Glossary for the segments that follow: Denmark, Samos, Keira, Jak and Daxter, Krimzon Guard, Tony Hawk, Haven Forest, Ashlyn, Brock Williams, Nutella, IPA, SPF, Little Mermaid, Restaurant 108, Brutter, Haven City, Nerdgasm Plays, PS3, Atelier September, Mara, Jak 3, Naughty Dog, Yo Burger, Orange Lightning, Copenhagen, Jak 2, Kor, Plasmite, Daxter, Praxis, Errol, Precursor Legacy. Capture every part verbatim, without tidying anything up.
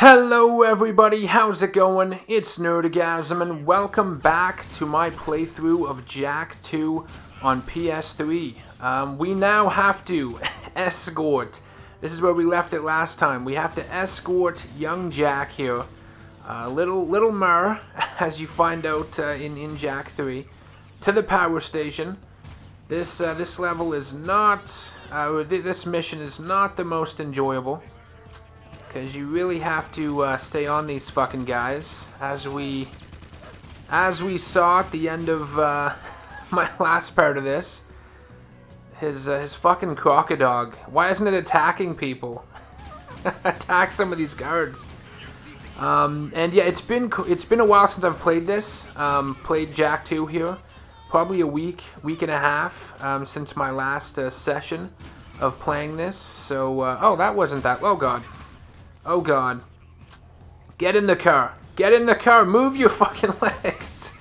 Hello everybody, how's it going? It's Nerdgasm and welcome back to my playthrough of Jak two on P S three. Um, we now have to escort, this is where we left it last time, we have to escort young Jak here, uh, little little Mara, as you find out uh, in, in Jak three, to the power station. This, uh, this level is not, uh, th this mission is not the most enjoyable. Because you really have to uh, stay on these fucking guys, as we, as we saw at the end of uh, my last part of this. His uh, his fucking crocodog. Why isn't it attacking people? Attack some of these guards. Um, and yeah, it's been it's been a while since I've played this. Um, played Jak two here, probably a week, week and a half um, since my last uh, session of playing this. So uh, oh, that wasn't that. Oh god. Oh god. Get in the car. Get in the car. Move your fucking legs.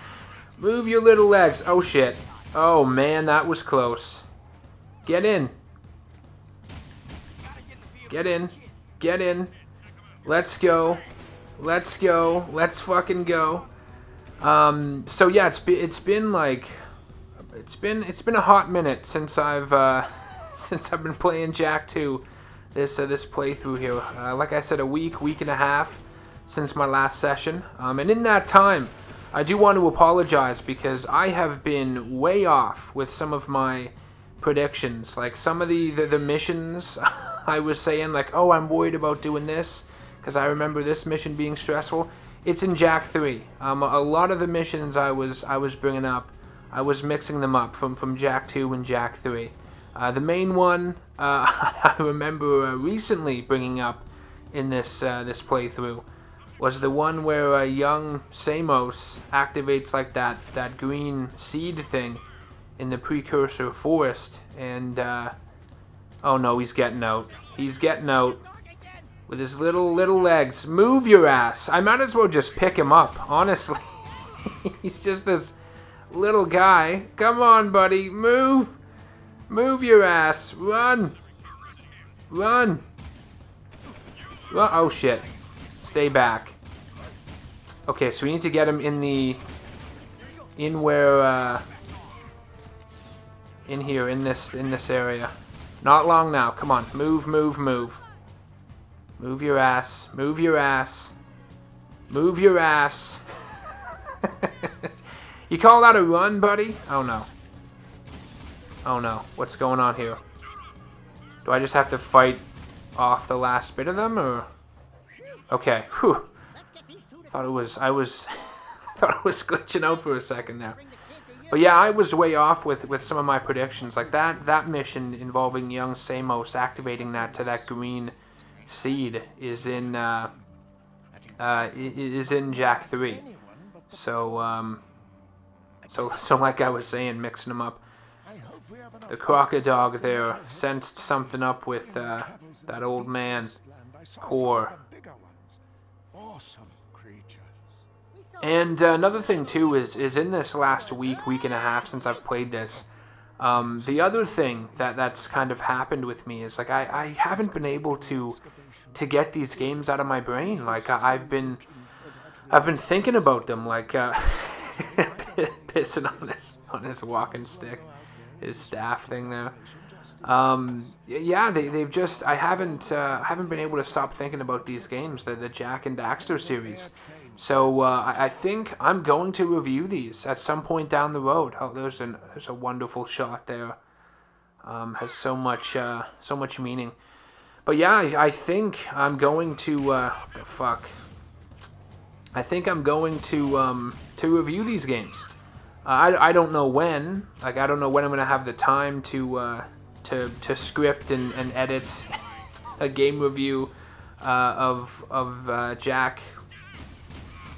Move your little legs. Oh shit. Oh man, that was close. Get in. Get in. Get in. Let's go. Let's go. Let's fucking go. Um so yeah, it's been it's been like it's been it's been a hot minute since I've uh since I've been playing Jak two. This, uh, this playthrough here, uh, like I said, a week, week and a half since my last session, um, and in that time, I do want to apologize because I have been way off with some of my predictions. Like some of the, the, the missions, I was saying like, oh, I'm worried about doing this because I remember this mission being stressful. It's in Jak three. Um, a lot of the missions I was I was bringing up, I was mixing them up from from Jak two and Jak three. Uh, the main one uh, I remember uh, recently bringing up in this uh, this playthrough was the one where uh, young Samos activates like that that green seed thing in the Precursor Forest, and uh, oh no, he's getting out, he's getting out with his little little legs. Move your ass! I might as well just pick him up, honestly. He's just this little guy. Come on, buddy, move. Move your ass! Run! Run! Run. Oh shit. Stay back. Okay, so we need to get him in the... In where, uh... In here, in this, in this area. Not long now, come on. Move, move, move. Move your ass. Move your ass. Move your ass. You call that a run, buddy? Oh no. Oh no, what's going on here? Do I just have to fight off the last bit of them, or...? Okay, whew. Thought it was... I was... thought it was glitching out for a second there. But yeah, I was way off with, with some of my predictions. Like, that, that mission involving young Samos activating that to that green seed is in, uh... uh is in Jak three. So, um... So, so like I was saying, mixing them up. The crocodog there sensed something up with uh, that old man, Kor. And uh, another thing too is is in this last week, week and a half since I've played this, um, the other thing that that's kind of happened with me is like I, I haven't been able to to get these games out of my brain. Like I, I've been I've been thinking about them, like uh, pissing on this on his walking stick. His staff thing there. Um, yeah, they, they've just... I haven't uh, haven't been able to stop thinking about these games, the, the Jak and Daxter series. So uh, I, I think I'm going to review these at some point down the road. Oh, there's, an, there's a wonderful shot there. Um, has so much uh, so much meaning. But yeah, I, I think I'm going to... Uh, what the fuck? I think I'm going to um, to review these games. Uh, I, I don't know when, like I don't know when I'm going to have the time to uh, to, to script and, and edit a game review uh, of, of uh, Jak,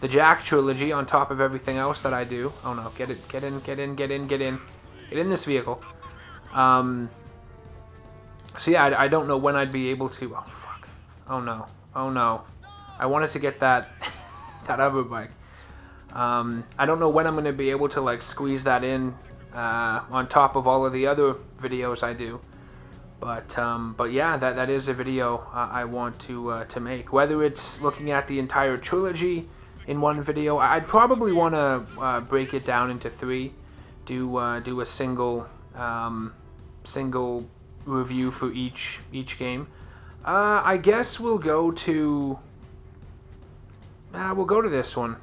the Jak trilogy on top of everything else that I do. Oh no, get it, get in, get in, get in, get in, get in this vehicle. Um, so yeah, I, I don't know when I'd be able to, oh fuck, oh no, oh no. I wanted to get that, that other bike. Um, I don't know when I'm going to be able to like squeeze that in uh, on top of all of the other videos I do. But um, but yeah, that that is a video uh, I want to uh, to make. Whether it's looking at the entire trilogy in one video, I'd probably want to uh, break it down into three. Do uh, do a single um, single review for each each game. Uh, I guess we'll go to uh, we'll go to this one.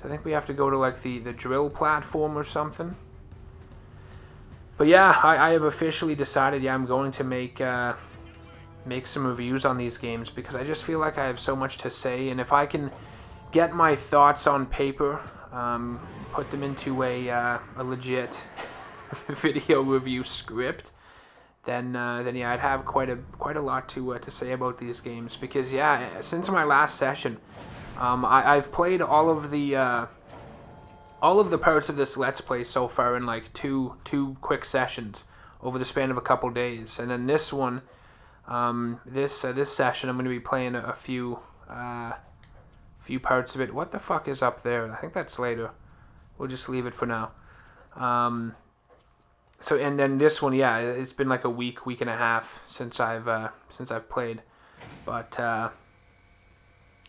So I think we have to go to like the the drill platform or something. But yeah, I, I have officially decided, yeah, I'm going to make uh, make some reviews on these games because I just feel like I have so much to say. And if I can get my thoughts on paper, um, put them into a, uh, a legit video review script, then uh, then yeah, I'd have quite a quite a lot to uh, to say about these games. Because yeah, since my last session, um, I, I've played all of the. Uh, all of the parts of this Let's Play so far in like two two quick sessions over the span of a couple days, and then this one, um, this uh, this session, I'm going to be playing a, a few uh, few parts of it. What the fuck is up there? I think that's later. We'll just leave it for now. Um, so and then this one, yeah, it's been like a week, week and a half since I've uh, since I've played, but. Uh,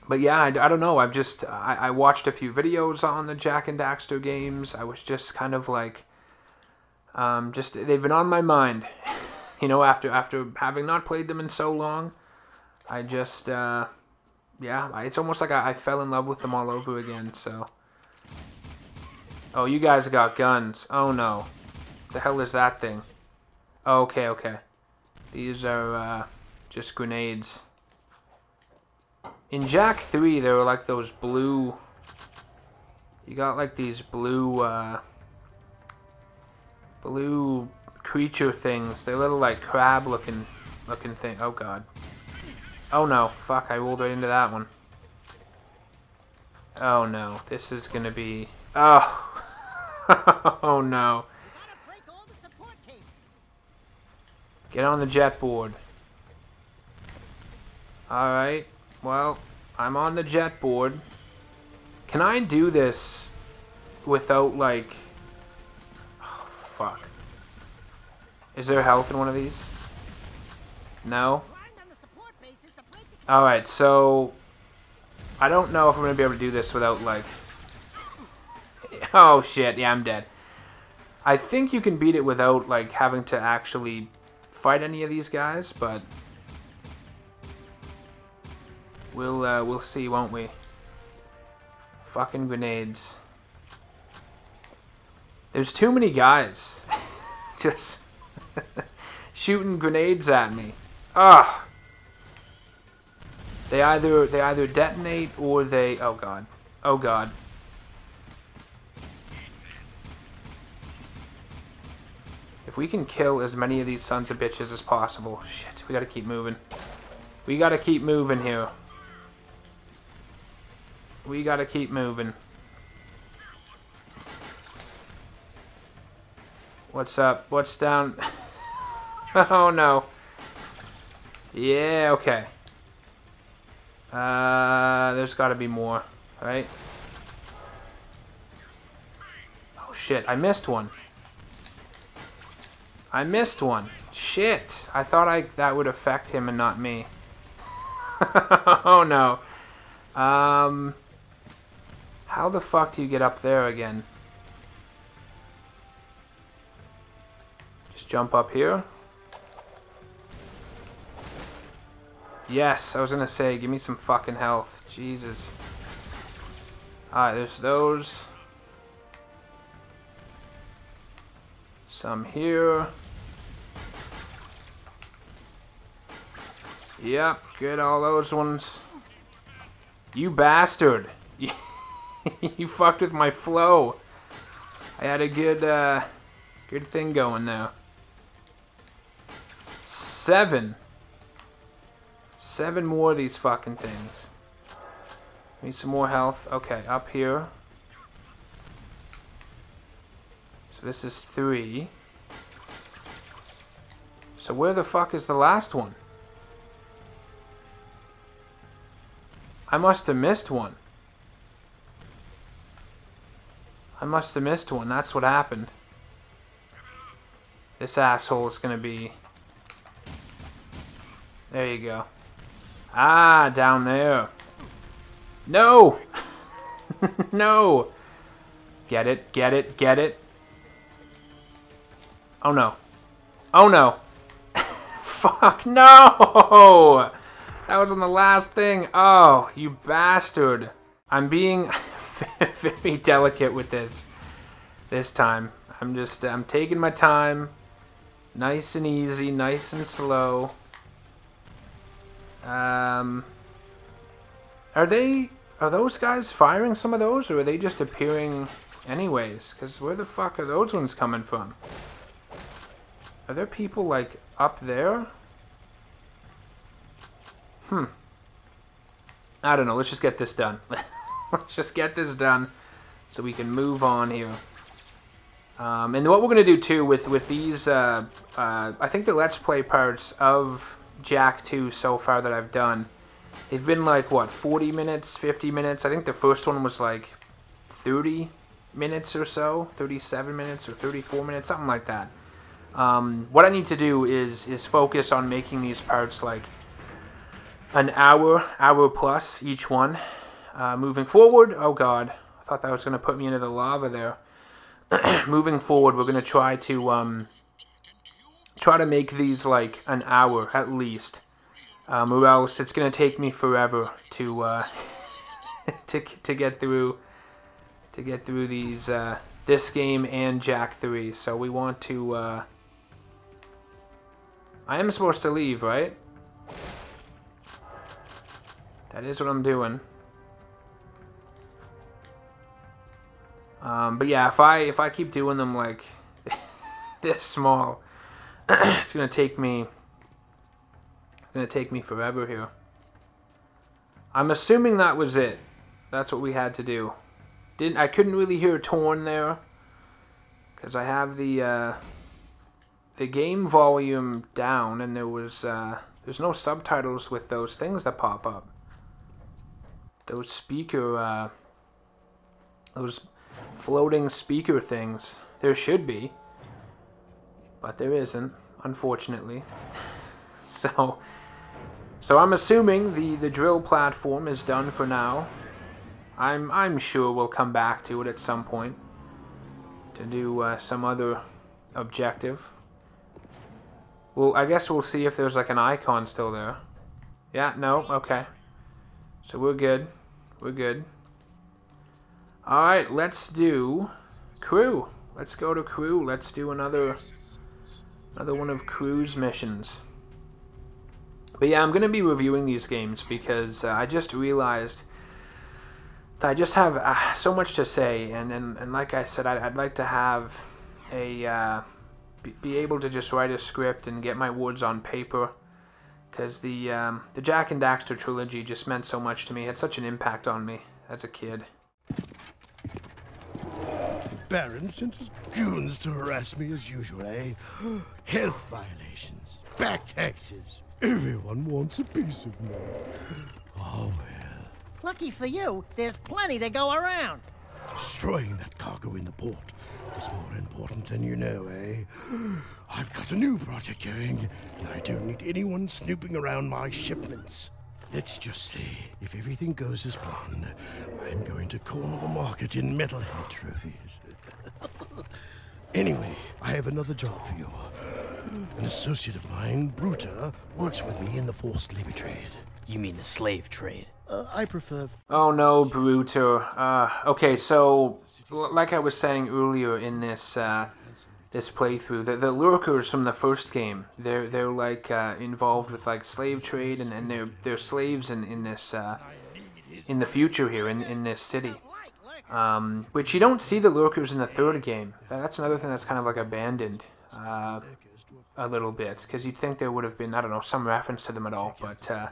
But yeah, I, I don't know, I've just, I, I watched a few videos on the Jak and Daxter games. I was just kind of like, um, just, they've been on my mind, you know, after after having not played them in so long. I just, uh, yeah, I, it's almost like I, I fell in love with them all over again, so. Oh, you guys got guns. Oh no. The hell is that thing? Oh, okay, okay. These are, uh, just grenades. In Jak three, there were like those blue, you got like these blue, uh, blue creature things. They're little like crab looking, looking thing. Oh god. Oh no, fuck, I rolled right into that one. Oh no, this is gonna be, oh, oh no. Get on the jet board. Alright. Well, I'm on the jet board. Can I do this without, like... Oh, fuck. Is there health in one of these? No? Alright, so... I don't know if I'm going to be able to do this without, like... Oh, shit. Yeah, I'm dead. I think you can beat it without, like, having to actually fight any of these guys, but... We'll, uh, we'll see, won't we? Fucking grenades. There's too many guys. Just shooting grenades at me. Ugh! They either, they either detonate or they... Oh, God. Oh, God. If we can kill as many of these sons of bitches as possible... Shit, we gotta keep moving. We gotta keep moving here. We gotta keep moving. What's up? What's down? Oh no. Yeah, okay. Uh, there's gotta be more, right? Oh shit, I missed one. I missed one. Shit, I thought I that would affect him and not me. Oh no. Um... How the fuck do you get up there again? Just jump up here. Yes, I was gonna say, give me some fucking health. Jesus. Alright, there's those. Some here. Yep, get all those ones. You bastard. You fucked with my flow. I had a good, uh, good thing going there. Seven. Seven more of these fucking things. Need some more health. Okay, up here. So this is three. So where the fuck is the last one? I must have missed one. I must have missed one. That's what happened. This asshole is going to be There you go. Ah, down there. No! No! Get it, get it, get it. Oh no. Oh no! Fuck, no! That was on the last thing. Oh, you bastard. I'm being very delicate with this. This time. I'm just, I'm taking my time. Nice and easy, nice and slow. Um, are they, are those guys firing some of those, or are they just appearing anyways? Because where the fuck are those ones coming from? Are there people, like, up there? Hmm. I don't know. Let's just get this done. Let's just get this done so we can move on here. Um, and what we're going to do, too, with, with these... Uh, uh, I think the Let's Play parts of Jak two so far that I've done, they've been, like, what, forty minutes, fifty minutes? I think the first one was, like, thirty minutes or so, thirty-seven minutes or thirty-four minutes, something like that. Um, what I need to do is is focus on making these parts like an hour, hour plus each one. Uh, moving forward, oh god, I thought that was going to put me into the lava there. Moving forward, we're going to try to um, try to make these like an hour at least, um, or else it's going to take me forever to uh, to to get through to get through these uh, this game and Jak three. So we want to. Uh, I am supposed to leave, right? That is what I'm doing. Um, but yeah, if I if I keep doing them like this small, it's gonna take me it's gonna take me forever here. I'm assuming that was it. That's what we had to do. Didn't I couldn't really hear Torn there because I have the. Uh, The game volume down, and there was uh, there's no subtitles with those things that pop up. Those speaker, uh, those floating speaker things. There should be, but there isn't, unfortunately. So, so I'm assuming the the drill platform is done for now. I'm I'm sure we'll come back to it at some point to do uh, some other objective. Well, I guess we'll see if there's like an icon still there. Yeah, no, okay. So we're good. We're good. Alright, let's do Krew. Let's go to Krew. Let's do another another one of Krew's missions. But yeah, I'm going to be reviewing these games because uh, I just realized that I just have uh, so much to say. And, and, and like I said, I'd, I'd like to have a... Uh, be able to just write a script and get my words on paper, because the um, the Jak and Daxter trilogy just meant so much to me. It had such an impact on me as a kid. Baron sent his goons to harass me as usual, eh? Health violations, back taxes. Everyone wants a piece of me. Oh well. Lucky for you, there's plenty to go around. Destroying that cargo in the port is more important than you know, eh? I've got a new project going, and I don't need anyone snooping around my shipments. Let's just say, if everything goes as planned, I'm going to corner the market in metalhead trophies. Anyway, I have another job for you. An associate of mine, Brutter, works with me in the forced labor trade. You mean the slave trade? Uh, I prefer... Oh no, Brutter. Uh, okay, so, like I was saying earlier in this uh, this playthrough, the, the lurkers from the first game, they're, they're like, uh, involved with, like, slave trade, and, and they're, they're slaves in, in this, uh, in the future here, in, in this city. Um, which you don't see the lurkers in the third game. That's another thing that's kind of, like, abandoned uh, a little bit, because you'd think there would have been, I don't know, some reference to them at all, but... Uh,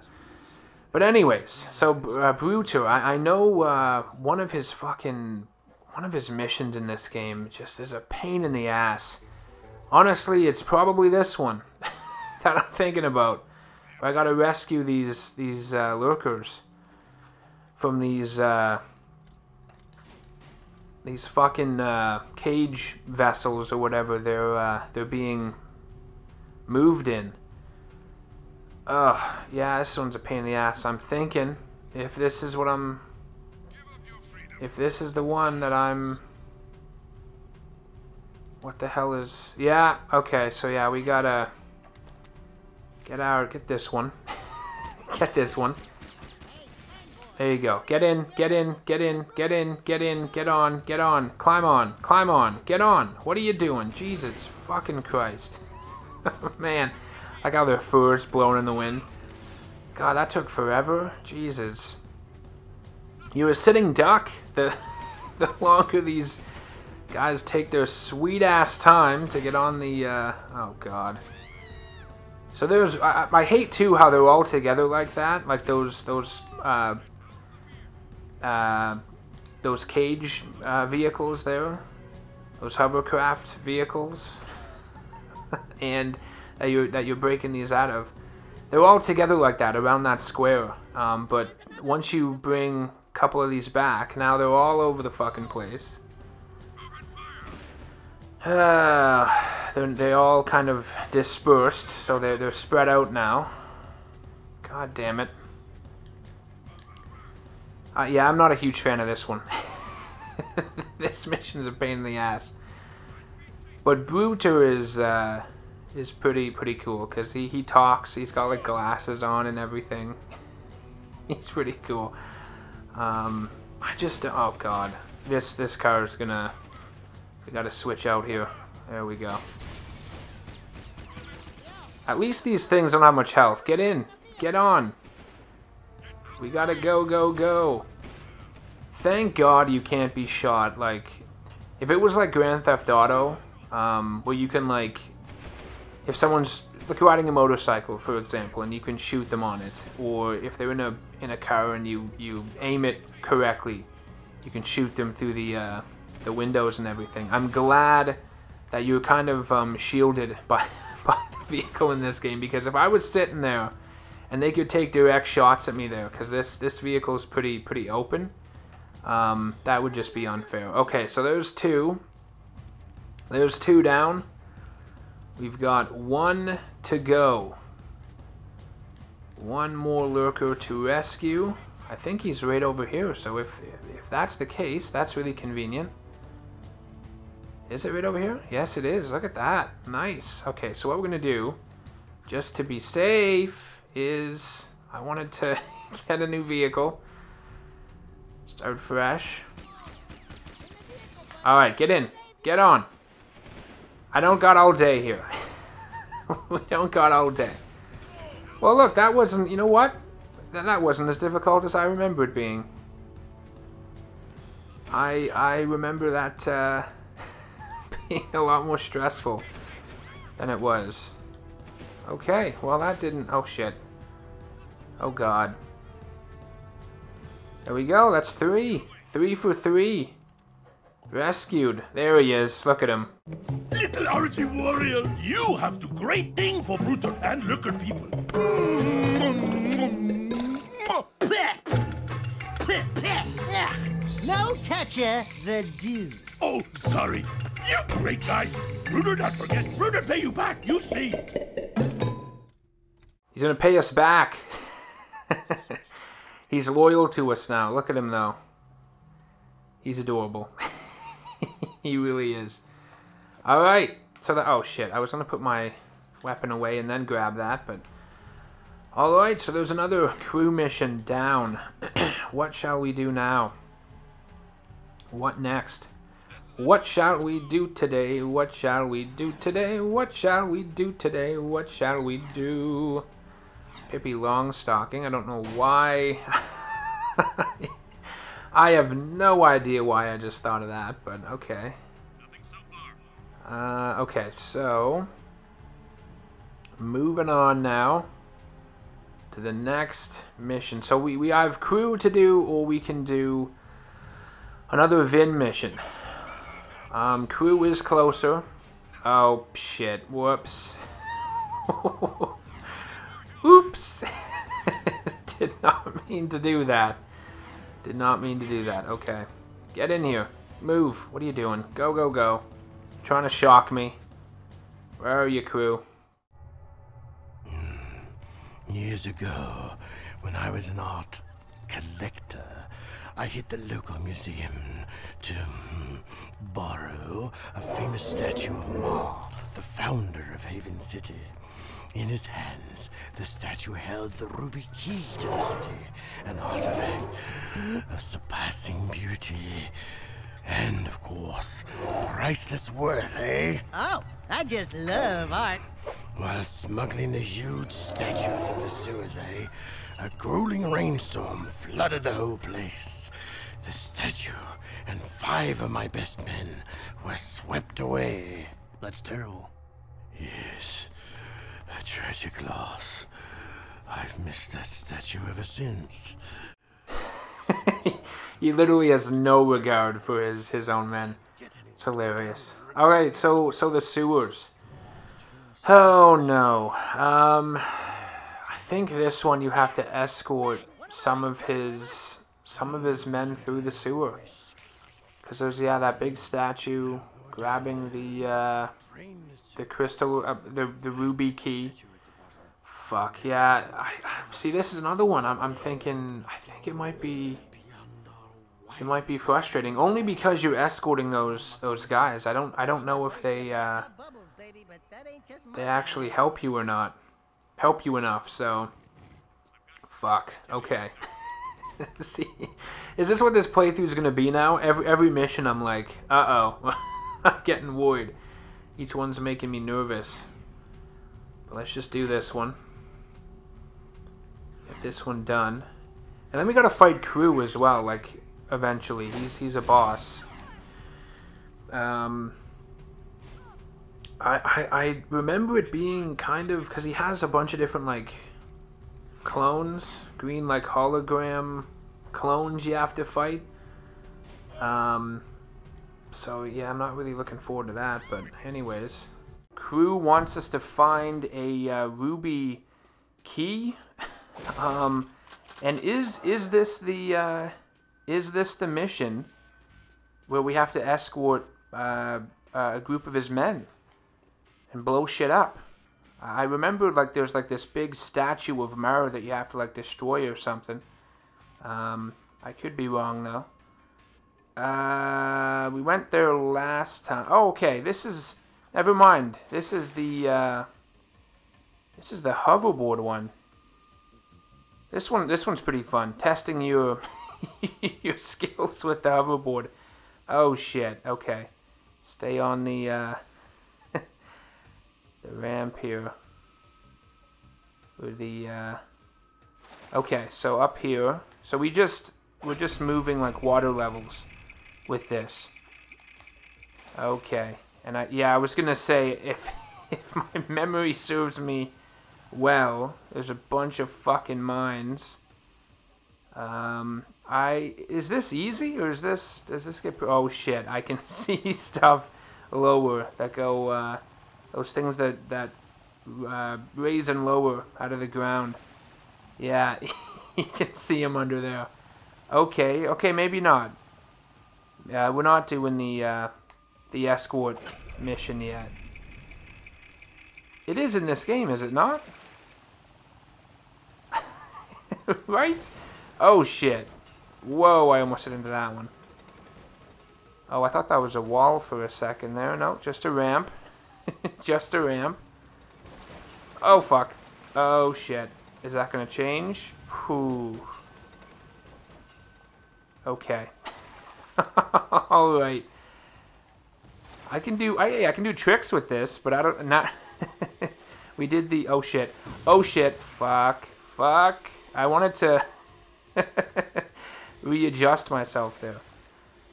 But anyways, so uh, Brutter, I, I know uh, one of his fucking, one of his missions in this game just is a pain in the ass. Honestly, it's probably this one that I'm thinking about. I gotta rescue these these uh, lurkers from these uh, these fucking uh, cage vessels or whatever they're uh, they're being moved in. Ugh, yeah, this one's a pain in the ass. I'm thinking, if this is what I'm... If this is the one that I'm... What the hell is... Yeah, okay, so yeah, we gotta... Get out, get this one. Get this one. There you go. Get in, get in, get in, get in, get in, get on, get on. Climb on, climb on, get on. What are you doing? Jesus fucking Christ. Man, I got their furs blowing in the wind. God, that took forever. Jesus. You a sitting duck? The, the longer these guys take their sweet-ass time to get on the... Uh, oh, God. So there's... I, I hate, too, how they're all together like that. Like those... those uh, Uh, those cage uh, vehicles there, those hovercraft vehicles, and that you're, that you're breaking these out of. They're all together like that, around that square, um, but once you bring a couple of these back, now they're all over the fucking place. Uh, they're, they're all kind of dispersed, so they're, they're spread out now. God damn it. Uh, yeah, I'm not a huge fan of this one. This mission's a pain in the ass. But Brutter is uh, is pretty pretty cool because he he talks. He's got like glasses on and everything. He's pretty cool. Um, I just oh god, this this car is gonna. We gotta switch out here. There we go. At least these things don't have much health. Get in. Get on. We gotta go, go, go. Thank God you can't be shot. Like, if it was like Grand Theft Auto, um, where you can, like, if someone's like riding a motorcycle, for example, and you can shoot them on it, or if they're in a in a car and you you aim it correctly, you can shoot them through the uh, the windows and everything. I'm glad that you're kind of um, shielded by by the vehicle in this game, because if I was sitting there. And they could take direct shots at me there, because this, this vehicle is pretty pretty open. Um, that would just be unfair. Okay, so there's two. There's two down. We've got one to go. One more lurker to rescue. I think he's right over here, so if, if that's the case, that's really convenient. Is it right over here? Yes, it is. Look at that. Nice. Okay, so what we're going to do, just to be safe... is I wanted to get a new vehicle. Start fresh. Alright, get in. Get on. I don't got all day here. We don't got all day. Well, look, that wasn't... You know what? That, that wasn't as difficult as I remember it being. I, I remember that uh, being a lot more stressful than it was. Okay, well that didn't... Oh shit. Oh god. There we go, that's three. Three for three. Rescued. There he is, look at him. Little Archie Warrior, you have the great thing for Brutter and Lurker people. No toucher, the dude. Oh, sorry. You great guy. Brutter not forget. Brutter pay you back, you see. He's gonna pay us back. He's loyal to us now. Look at him though. He's adorable. He really is. Alright. So that, oh shit, I was gonna put my weapon away and then grab that, but alright, so there's another crew mission down. What shall we do now? What next? What shall we do today? What shall we do today? What shall we do today? What shall we do? Pippi Longstocking. I don't know why. I have no idea why I just thought of that, but okay. Nothing so far. Uh, okay, so moving on now to the next mission. So we we have crew to do, or we can do another Vin mission. Um, crew is closer. Oh, shit. Whoops. Oops. Did not mean to do that. Did not mean to do that. Okay. Get in here. Move. What are you doing? Go, go, go. You're trying to shock me. Where are you, crew? Years ago, when I was an art collector, I hit the local museum to um, borrow a famous statue of Mara, the founder of Haven City. In his hands, the statue held the ruby key to the city, an artifact of surpassing beauty and, of course, priceless worth, eh? Oh, I just love art. While smuggling the huge statue through the sewers, eh? A grueling rainstorm flooded the whole place. The statue and five of my best men were swept away. That's terrible. Yes. A tragic loss. I've missed that statue ever since. He literally has no regard for his his own men. It's hilarious. All right, so so the sewers. Oh no. Um, I think this one you have to escort some of his some of his men through the sewer. Cause there's yeah that big statue grabbing the. Uh, The crystal, uh, the the ruby key. Fuck yeah! I, I, see, this is another one. I'm I'm thinking. I think it might be. It might be frustrating only because you're escorting those those guys. I don't I don't know if they uh, they actually help you or not. Help you enough. So. Fuck. Okay. See, is this what this playthrough is gonna be now? Every every mission, I'm like, uh oh, I'm getting worried. Each one's making me nervous. But let's just do this one. Get this one done. And then we gotta fight Krew as well, like, eventually. He's he's a boss. Um I I, I remember it being kind of, because he has a bunch of different like clones, green like hologram clones you have to fight. Um So, yeah, I'm not really looking forward to that, but anyways. Krew wants us to find a uh, ruby key. um, and is is this the uh, is this the mission where we have to escort uh, a group of his men and blow shit up? I remember, like, there's, like, this big statue of Mara that you have to, like, destroy or something. Um, I could be wrong, though. Uh, we went there last time. Oh, okay. This is, never mind. This is the, uh, this is the hoverboard one. This one, this one's pretty fun. Testing your, your skills with the hoverboard. Oh, shit. Okay. Stay on the, uh, the ramp here. Or the, uh, okay. So up here. So we just, we're just moving like water levels. With this. Okay. And I, yeah, I was gonna say, if, if my memory serves me well, there's a bunch of fucking mines. Um, I, is this easy, or is this, does this get, oh shit, I can see stuff lower that go, uh, those things that, that, uh, raise and lower out of the ground. Yeah, you can see them under there. Okay, okay, maybe not. Yeah, uh, we're not doing the uh, the escort mission yet. It is in this game, is it not? Right? Oh shit! Whoa! I almost hit into that one. Oh, I thought that was a wall for a second there. No, just a ramp. Just a ramp. Oh fuck! Oh shit! Is that gonna change? Whew. Okay. All right, I can do I I can do tricks with this, but I don't not. We did the oh shit, oh shit, fuck, fuck. I wanted to readjust myself there,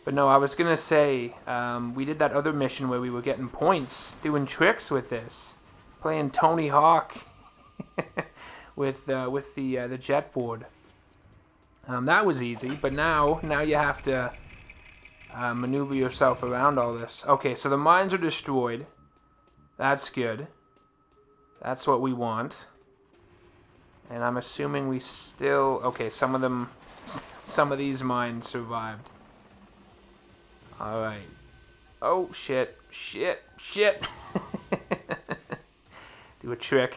but no, I was gonna say um, we did that other mission where we were getting points doing tricks with this, playing Tony Hawk with uh, with the uh, the jet board. Um, that was easy, but now now you have to. Uh, maneuver yourself around all this. Okay, so the mines are destroyed. That's good. That's what we want. And I'm assuming we still... Okay, some of them... Some of these mines survived. Alright. Oh, shit. Shit. Shit. Do a trick.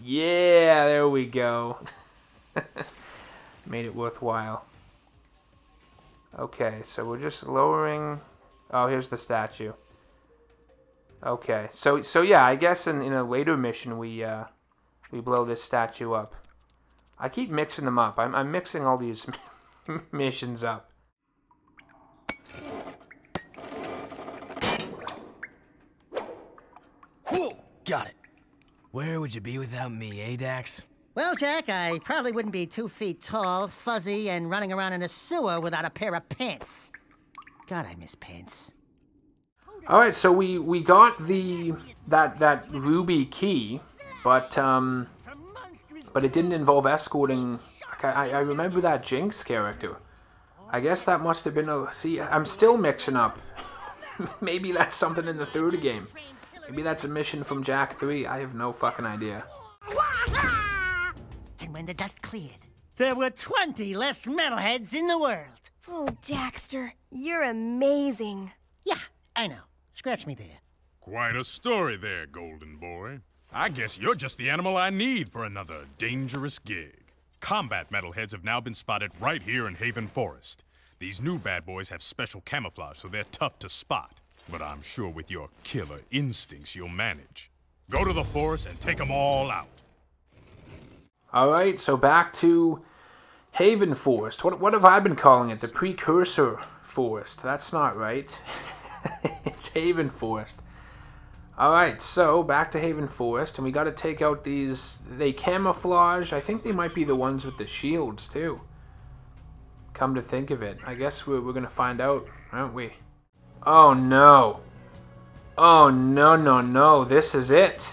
Yeah, there we go. Made it worthwhile. Okay, so we're just lowering... Oh, here's the statue. Okay, so so yeah, I guess in, in a later mission we uh, we blow this statue up. I keep mixing them up. I'm, I'm mixing all these missions up. Whoa, got it. Where would you be without me, eh, Dax? Well, Jack, I probably wouldn't be two feet tall, fuzzy, and running around in a sewer without a pair of pants. God, I miss pants. All right, so we we got the that that ruby key, but um, but it didn't involve escorting. Like I I remember that Jinx character. I guess that must have been a. See, I'm still mixing up. Maybe that's something in the third game. Maybe that's a mission from Jak three. I have no fucking idea. And when the dust cleared, there were twenty less metalheads in the world. Oh, Daxter, you're amazing. Yeah, I know. Scratch me there. Quite a story there, golden boy. I guess you're just the animal I need for another dangerous gig. Combat metalheads have now been spotted right here in Haven Forest. These new bad boys have special camouflage, so they're tough to spot. But I'm sure with your killer instincts, you'll manage. Go to the forest and take them all out. All right, so back to Haven Forest. What, what have I been calling it? The Precursor Forest. That's not right. It's Haven Forest. Alright, so back to Haven Forest, and we gotta take out these... They camouflage. I think they might be the ones with the shields, too. Come to think of it. I guess we're, we're gonna find out, aren't we? Oh, no. Oh, no, no, no. This is it.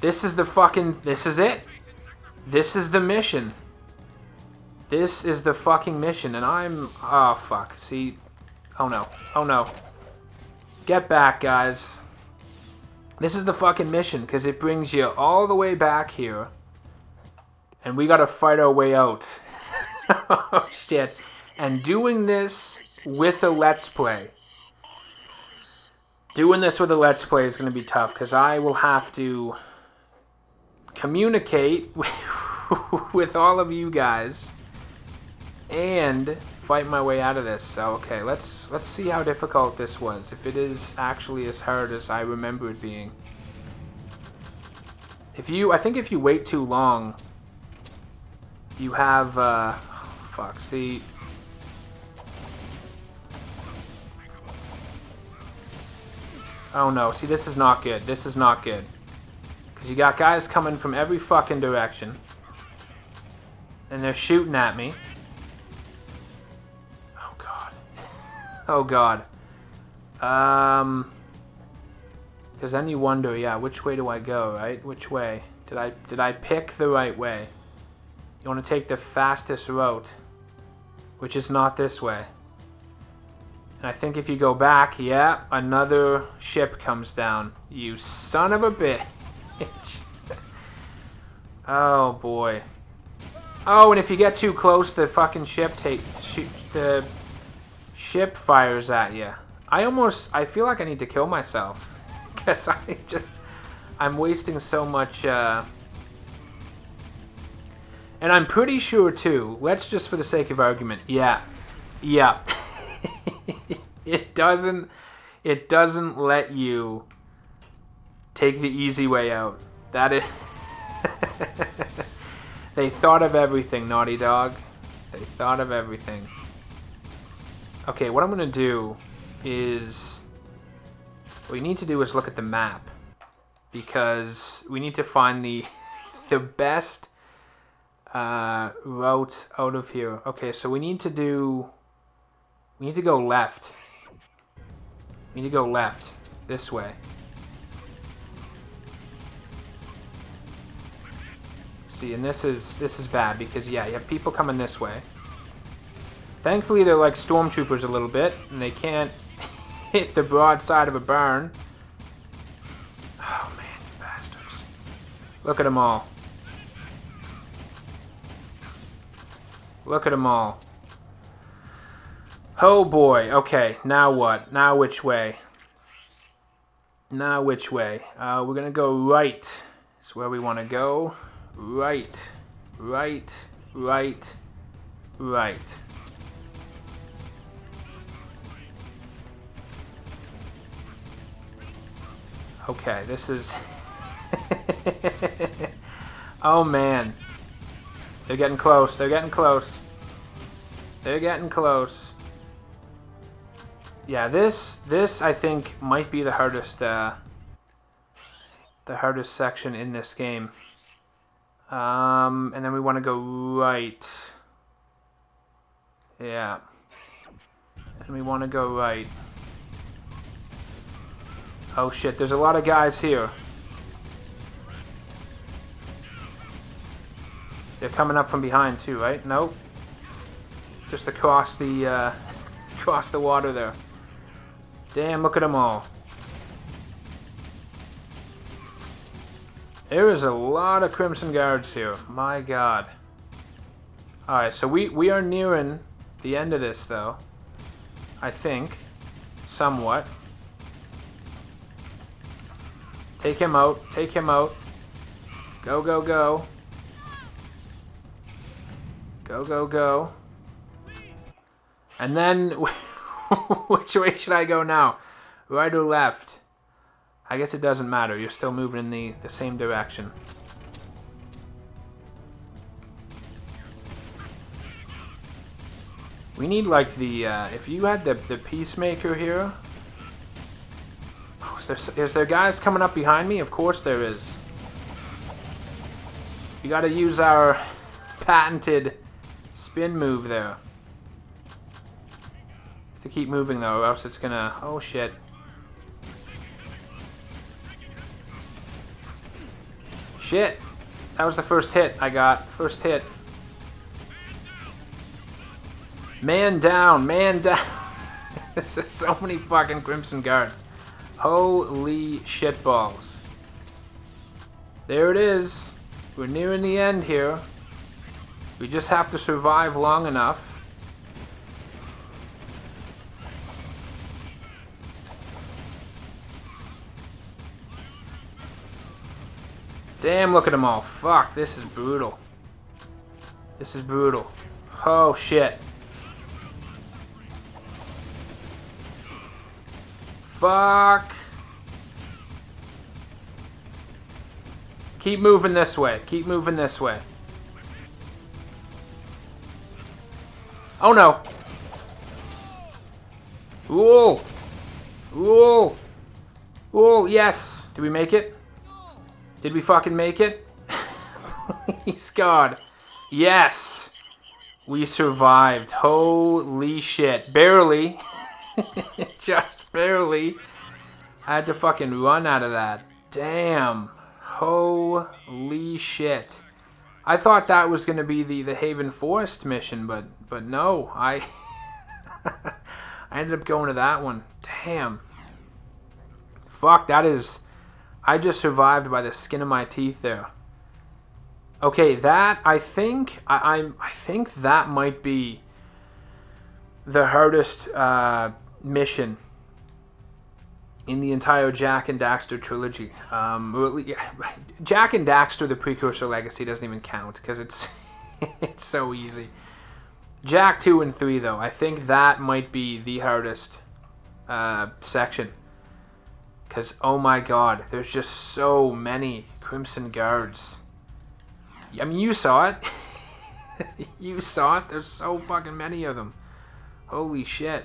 This is the fucking... This is it. This is the mission. This is the fucking mission, and I'm... Oh, fuck. See? Oh, no. Oh, no. Get back, guys. This is the fucking mission, because it brings you all the way back here. And we gotta fight our way out. Oh, shit. And doing this with a Let's Play. Doing this with a Let's Play is gonna be tough, because I will have to communicate with, with all of you guys. And fight my way out of this. So, okay, let's let's see how difficult this was. If it is actually as hard as I remember it being. If you, I think if you wait too long, you have, uh, oh, fuck, see. Oh no, see, this is not good. This is not good. Because you got guys coming from every fucking direction. And they're shooting at me. Oh god. Um because then you wonder, yeah, which way do I go, right? Which way? Did I did I pick the right way? You want to take the fastest route, which is not this way. And I think if you go back, yeah, another ship comes down. You son of a bitch. Oh boy. Oh, and if you get too close, the fucking ship take shoot the ship fires at you. I almost, I feel like I need to kill myself. Because I just, I'm wasting so much, uh... And I'm pretty sure, too, let's just for the sake of argument, yeah, yeah. it doesn't, it doesn't let you take the easy way out. That is, they thought of everything, Naughty Dog. They thought of everything. Okay, what I'm gonna do is, what we need to do is look at the map, because we need to find the the best uh, route out of here. Okay, so we need to do, we need to go left. We need to go left, this way. See, and this is, this is bad, because yeah, you have people coming this way. Thankfully, they're like stormtroopers a little bit, and they can't hit the broadside of a barn. Oh, man, you bastards. Look at them all. Look at them all. Oh, boy. Okay, now what? Now which way? Now which way? Uh, we're going to go right. It's where we want to go. Right, right, right, right. Okay, this is... oh man. They're getting close, they're getting close. They're getting close. Yeah, this, this I think might be the hardest, uh, the hardest section in this game. Um, and then we want to go right. Yeah. And we want to go right. Oh shit, there's a lot of guys here. They're coming up from behind too, right? Nope. Just across the, uh, across the water there. Damn, look at them all. There is a lot of Krimzon Guards here. My god. Alright, so we, we are nearing the end of this though. I think. Somewhat. Take him out. Take him out. Go, go, go. Go, go, go. And then, which way should I go now? Right or left? I guess it doesn't matter. You're still moving in the, the same direction. We need, like, the... Uh, if you had the, the Peacemaker here... Is there, is there guys coming up behind me? Of course there is. You gotta use our patented spin move there. To keep moving though, or else it's gonna... Oh shit. Shit! That was the first hit I got. First hit. Man down! Man down! There's so many fucking Krimzon Guards. Holy shitballs. There it is. We're nearing the end here. We just have to survive long enough. Damn, look at them all. Fuck, this is brutal. This is brutal. Oh, shit. Fuck. Keep moving this way. Keep moving this way. Oh no. Whoa. Whoa. Whoa. Yes. Did we make it? Did we fucking make it? Please God. Yes. We survived. Holy shit. Barely. Just barely. I had to fucking run out of that. Damn. Holy shit. I thought that was going to be the, the Haven Forest mission, but, but no. I I ended up going to that one. Damn. Fuck, that is... I just survived by the skin of my teeth there. Okay, that, I think... I, I'm, I think that might be the hardest uh, mission in the entire Jak and Daxter trilogy. Um, or at least, yeah, Jak and Daxter, the Precursor Legacy, doesn't even count because it's it's so easy. Jak two and three, though, I think that might be the hardest uh, section. Because, oh my god, there's just so many Krimzon Guards. I mean, you saw it. You saw it. There's so fucking many of them. Holy shit.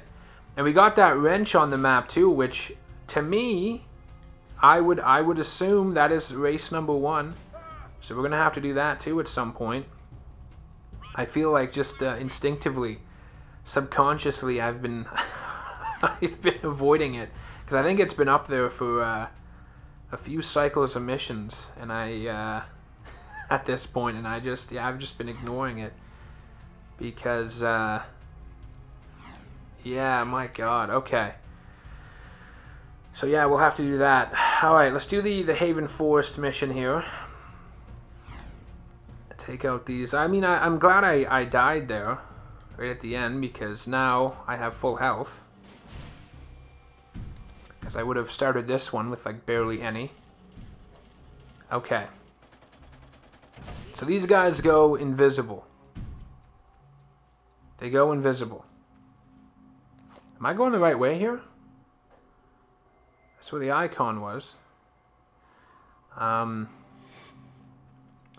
And we got that wrench on the map too, which to me, I would I would assume that is race number one. So we're going to have to do that too at some point. I feel like just uh, instinctively, subconsciously, I've been I've been avoiding it. Because I think it's been up there for uh, a few cycles of missions. And I, uh, at this point, and I just, yeah, I've just been ignoring it. Because, uh... yeah, my god, okay. So yeah, we'll have to do that. Alright, let's do the, the Haven Forest mission here. Take out these. I mean, I, I'm glad I, I died there right at the end because now I have full health. Because I would have started this one with like barely any. Okay, So these guys go invisible. They go invisible. Am I going the right way here? That's where the icon was. Um.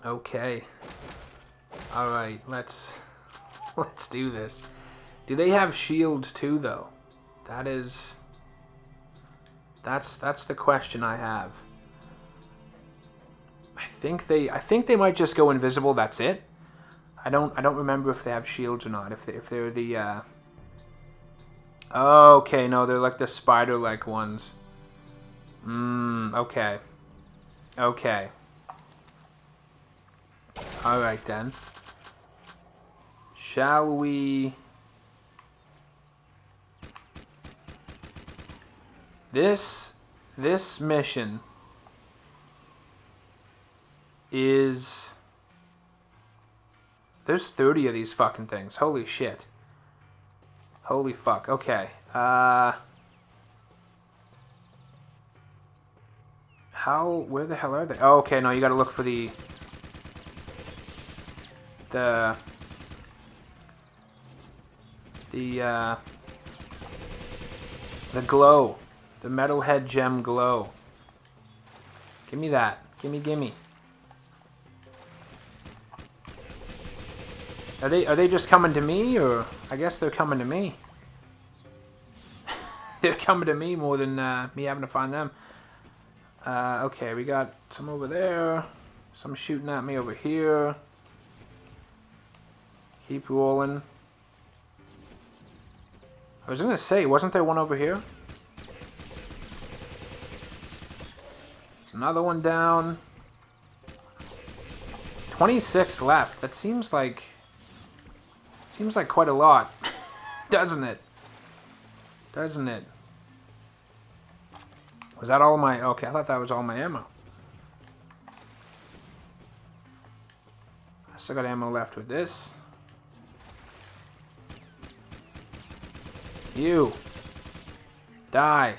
Okay. All right. Let's let's do this. Do they have shields too, though? That is. That's that's the question I have. I think they I think they might just go invisible. That's it. I don't I don't remember if they have shields or not. If they, if they're the. Uh... Okay, no, they're like the spider-like ones. Mmm. Okay. Okay. Alright then. Shall we... This... This mission... is... There's thirty of these fucking things. Holy shit. Holy fuck. Okay. Uh... How... Where the hell are they? Oh, okay, no, you gotta look for the... The... The, uh... The glow. The metalhead gem glow. Gimme that. Gimme, gimme. Are they, are they just coming to me, or... I guess they're coming to me. They're coming to me more than, uh, me having to find them. Uh, okay, we got some over there. Some shooting at me over here. Keep rolling. I was gonna say, wasn't there one over here? There's another one down. twenty-six left. That seems like... Seems like quite a lot. Doesn't it? Doesn't it? Was that all my... Okay, I thought that was all my ammo. I still got ammo left with this. You. Die.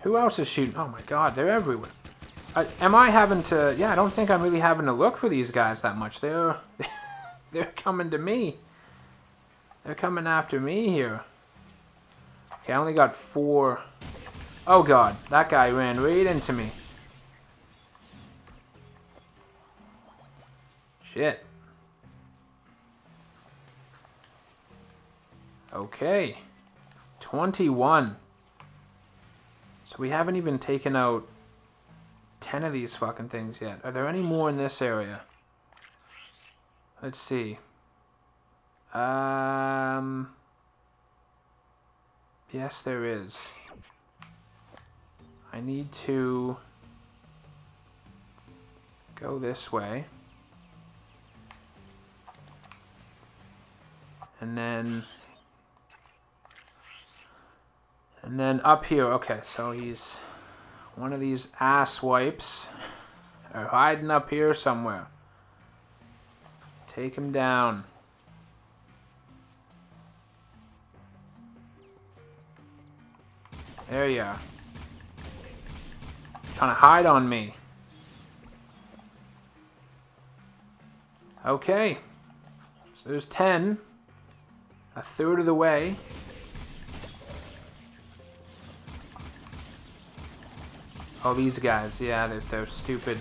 Who else is shooting? Oh my god, they're everywhere. I, am I having to... Yeah, I don't think I'm really having to look for these guys that much. They're... They're coming to me. They're coming after me here. Okay, I only got four... Oh god, that guy ran right into me. Shit. Okay, twenty-one. So we haven't even taken out ten of these fucking things yet. Are there any more in this area? Let's see. Um, yes, there is. I need to go this way. And then... And then up here, okay, so he's one of these ass wipes are hiding up here somewhere. Take him down. There you are. Trying to hide on me. Okay. So there's ten. A third of the way. Oh, these guys. Yeah, they're, they're stupid.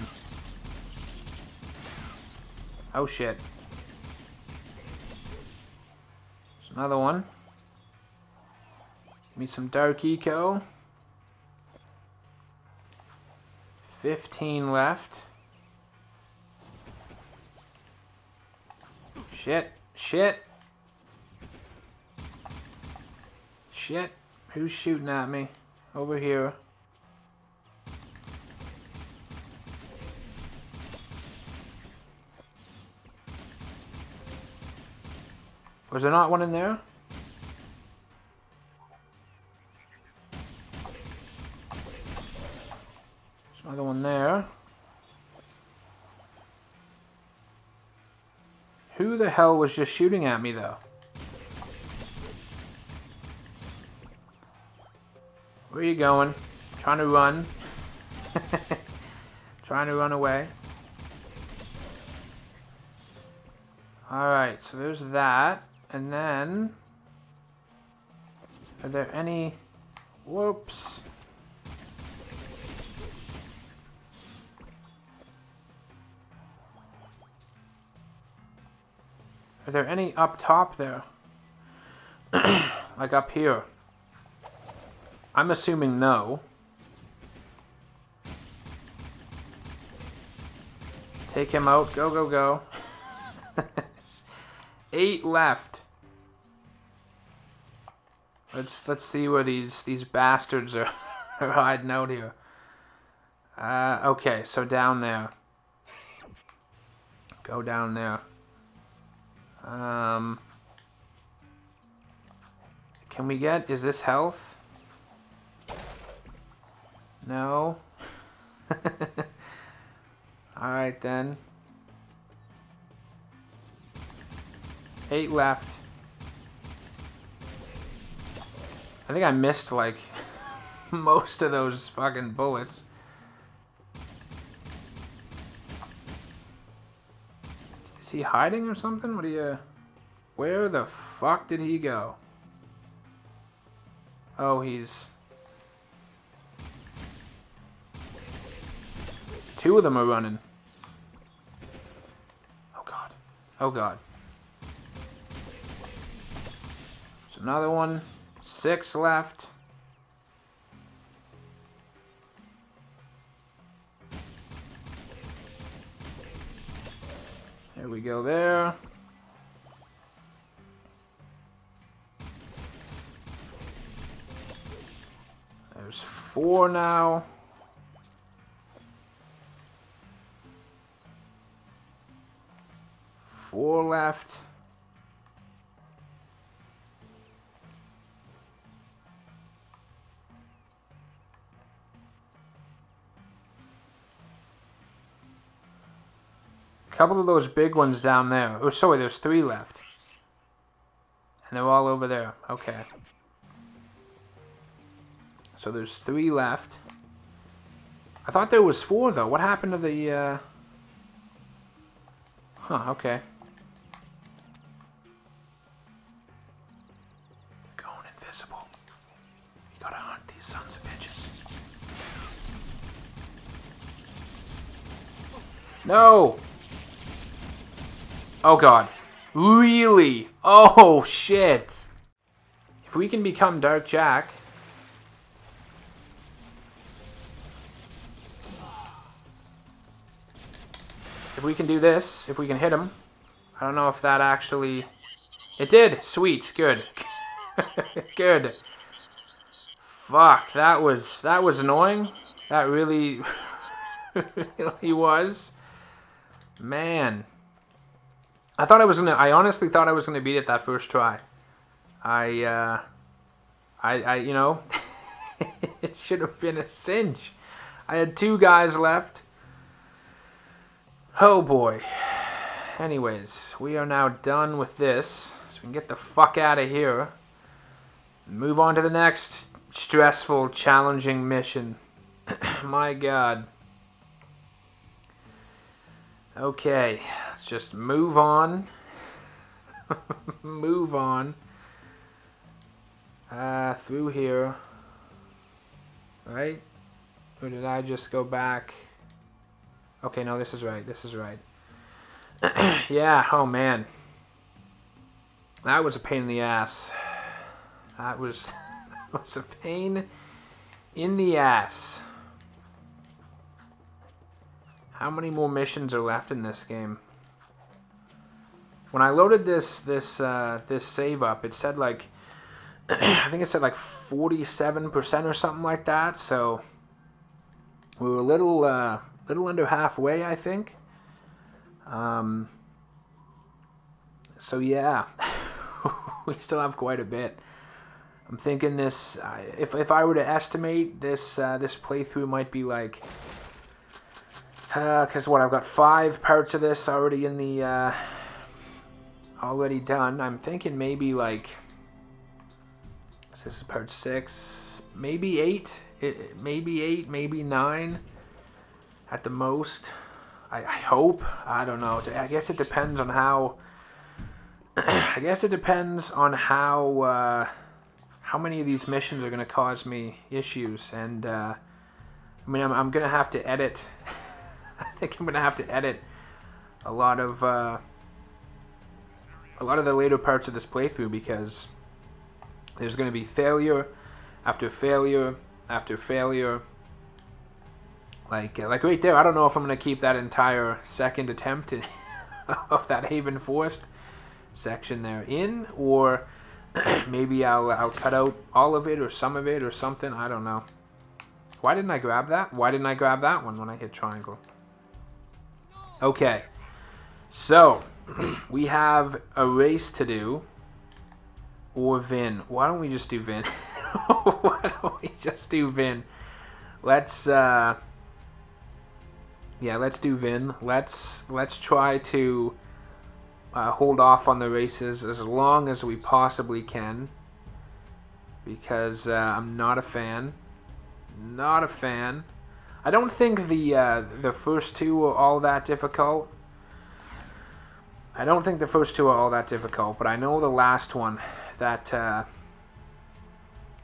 Oh, shit. There's another one. Give me some dark eco. fifteen left. Shit. Shit. Shit. Who's shooting at me? Over here. Was there not one in there? There's another one there. Who the hell was just shooting at me, though? Where are you going? I'm trying to run. Trying to run away. Alright, so there's that. And then... Are there any... Whoops. Are there any up top there? Like up here? I'm assuming no. Take him out. Go, go, go. Eight left. Let's let's see where these these bastards are, are hiding out here. Uh, okay, so down there. Go down there. Um, can we get? Is this health? No. All right then. Eight left. I think I missed like most of those fucking bullets. Is he hiding or something? What do you? Where the fuck did he go? Oh, he's. Two of them are running. Oh god. Oh god. There's another one. Six left. There we go there. There's four now. Four left. A couple of those big ones down there. Oh, sorry, there's three left. And they're all over there. Okay. So there's three left. I thought there was four, though. What happened to the... Uh... Huh, okay. No! Oh god. Really? Oh shit! If we can become Dark Jak... If we can do this, if we can hit him... I don't know if that actually... It did! Sweet, good. Good. Fuck, that was... that was annoying. That really... really was. Man, I thought I was gonna. I honestly thought I was gonna beat it that first try. I, uh, I, I, you know, it should have been a cinch. I had two guys left. Oh boy. Anyways, we are now done with this, so we can get the fuck out of here. And move on to the next stressful, challenging mission. My God. Okay, let's just move on. Move on. Uh, through here. Right? Or did I just go back? Okay, no, this is right. This is right. Yeah, oh man. That was a pain in the ass. That was, that was a pain in the ass. How many more missions are left in this game? When I loaded this this uh, this save up, it said like I think it said like forty-seven percent or something like that. So we were a little uh, little under halfway, I think. Um. So yeah, we still have quite a bit. I'm thinking this. Uh, if if I were to estimate this uh, this playthrough might be like. Because uh, what, I've got five parts of this already in the, uh, already done. I'm thinking maybe like, this is part six, maybe eight, it, maybe eight, maybe nine. at the most. I, I hope. I don't know. I guess it depends on how... I guess it depends on how uh, how many of these missions are going to cause me issues. And, uh, I mean, I'm, I'm going to have to edit... I think I'm going to have to edit a lot of... Uh, a lot of the later parts of this playthrough, because there's going to be failure after failure after failure. Like, like right there, I don't know if I'm going to keep that entire second attempt in, of that Haven Forest section there in, or maybe I'll, I'll cut out all of it or some of it or something. I don't know. Why didn't I grab that? Why didn't I grab that one when I hit triangle? Okay. So... we have a race to do, or Vin. Why don't we just do Vin? Why don't we just do Vin? Let's, uh, yeah, let's do Vin. Let's let's try to uh, hold off on the races as long as we possibly can, because uh, I'm not a fan. Not a fan. I don't think the uh, the first two are all that difficult. I don't think the first two are all that difficult, but I know the last one, that uh,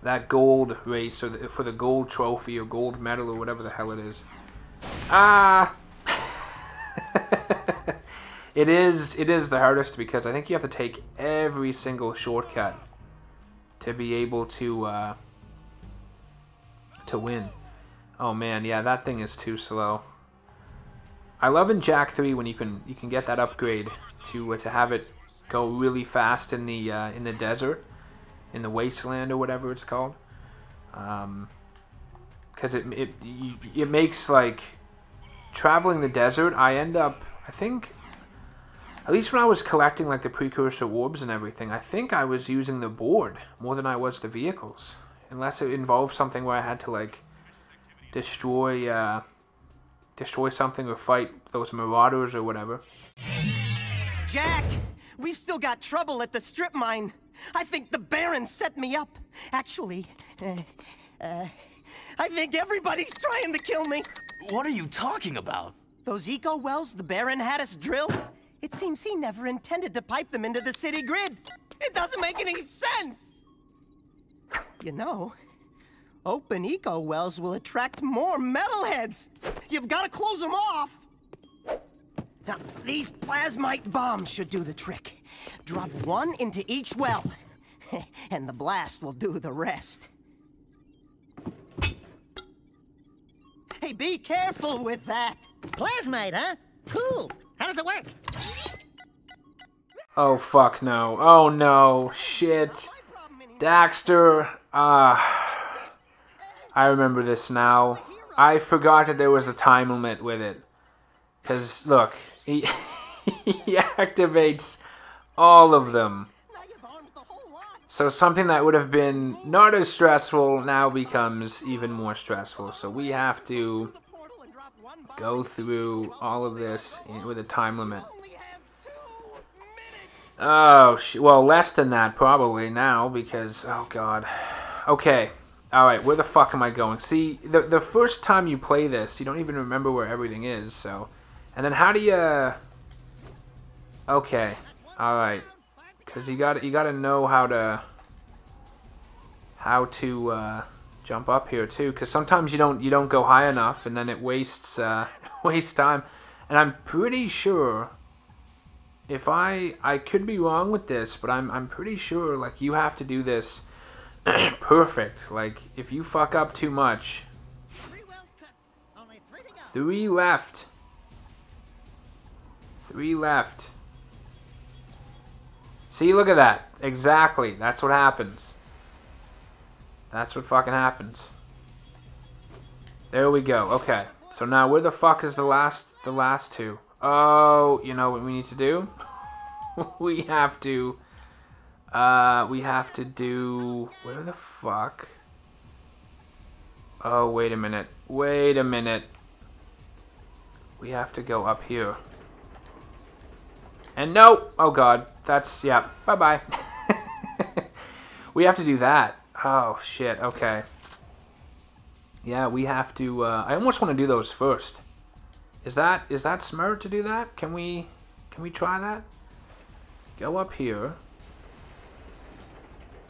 that gold race, or the, for the gold trophy or gold medal or whatever the hell it is. Ah, it is it is the hardest, because I think you have to take every single shortcut to be able to uh, to win. Oh man, yeah, that thing is too slow. I love in Jak three when you can you can get that upgrade to uh, to have it go really fast in the uh, in the desert, in the wasteland or whatever it's called, because um, it it you, it makes, like, traveling the desert. I end up I think at least when I was collecting, like, the precursor orbs and everything, I think I was using the board more than I was the vehicles, unless it involved something where I had to, like, destroy uh, destroy something or fight those marauders or whatever. Jak, we've still got trouble at the strip mine. I think the Baron set me up. Actually, uh, uh, I think everybody's trying to kill me. What are you talking about? Those eco wells the Baron had us drill? It seems he never intended to pipe them into the city grid. It doesn't make any sense. You know, open eco wells will attract more metalheads. You've got to close them off. Now, these plasmite bombs should do the trick. Drop one into each well, and the blast will do the rest. Hey, be careful with that. Plasmite, huh? Cool. How does it work? Oh, fuck no. Oh, no. Shit. Daxter. Ah. Uh, I remember this now. I forgot that there was a time limit with it. Because, look, he, he activates all of them. So something that would have been not as stressful now becomes even more stressful. So we have to go through all of this with a time limit. Oh, sh well, less than that probably now, because, oh god. Okay, alright, where the fuck am I going? See, the, the first time you play this, you don't even remember where everything is, so... And then how do you? Okay, all right, because you got you got to know how to how to uh, jump up here too. Because sometimes you don't you don't go high enough, and then it wastes uh, wastes time. And I'm pretty sure, if I I could be wrong with this, but I'm I'm pretty sure, like, you have to do this perfect. Like, if you fuck up too much, three wells cut. Only three to go. Three left. Three left. See, look at that. Exactly. That's what happens. That's what fucking happens. There we go. Okay. So now where the fuck is the last the last two? Oh, you know what we need to do? we have to uh we have to do where the fuck? Oh, wait a minute. Wait a minute. We have to go up here. And no, oh god, that's, yeah, bye-bye. we have to do that. Oh, shit, okay. Yeah, we have to, uh, I almost want to do those first. Is that is that smart to do that? Can we can we try that? Go up here.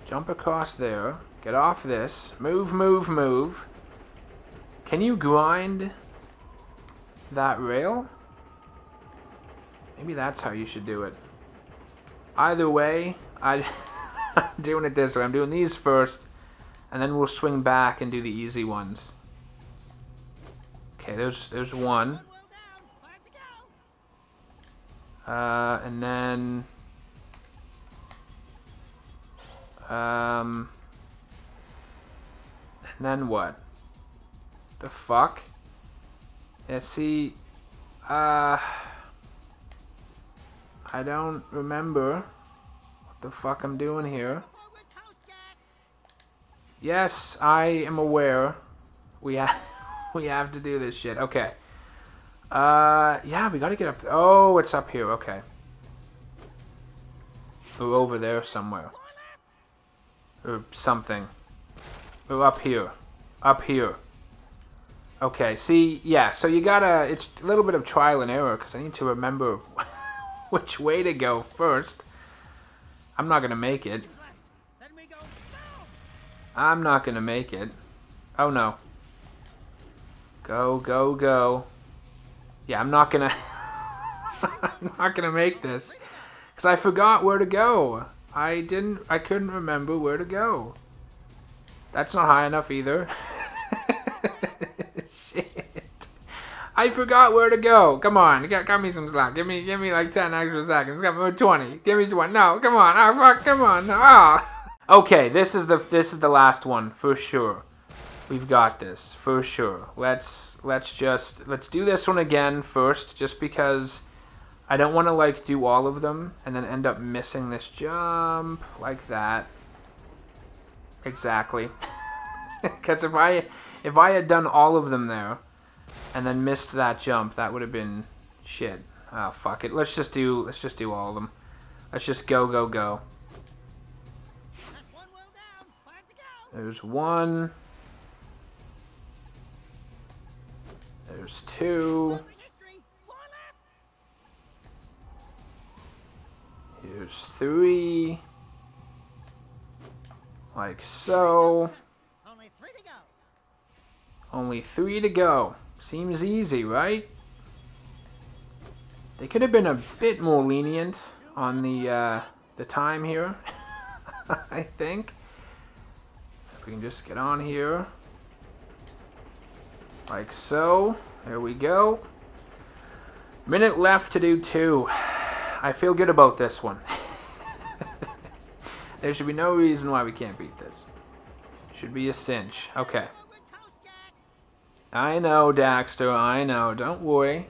Jump across there. Get off this. Move, move, move. Can you grind that rail? Maybe that's how you should do it. Either way, I, I'm doing it this way. I'm doing these first, and then we'll swing back and do the easy ones. Okay, there's there's one. Uh, and then... Um... And then what? The fuck? Yeah, see... Uh... I don't remember what the fuck I'm doing here. Yes, I am aware. We have we have to do this shit. Okay. Uh, yeah, we gotta get up. Oh, it's up here. Okay. We're over there somewhere, or something. We're up here, up here. Okay. See, yeah. So you gotta. It's a little bit of trial and error because I need to remember which way to go first. I'm not gonna make it. I'm not gonna make it. Oh no. Go, go, go. Yeah, I'm not gonna... I'm not gonna make this. Because I forgot where to go. I didn't... I couldn't remember where to go. That's not high enough either. Shit. I forgot where to go. Come on, got, got me some slack. Give me, give me like ten extra seconds. Give me twenty. Give me one. No, come on. Oh fuck, come on. No. Oh. Okay, this is the this is the last one for sure. We've got this for sure. Let's let's just let's do this one again first, just because I don't want to like do all of them and then end up missing this jump like that. Exactly. Because if I if I had done all of them there and then missed that jump, that would have been shit. Oh, fuck it. Let's just do let's just do all of them. Let's just go, go, go. That's one well down. Five to go. There's one. There's two. Here's three. Like so. Only three to go. Only three to go. Seems easy, right? They could have been a bit more lenient on the uh, the time here, I think. If we can just get on here. Like so. There we go. Minute left to do two. I feel good about this one. There should be no reason why we can't beat this. Should be a cinch. Okay. I know, Daxter, I know. Don't worry.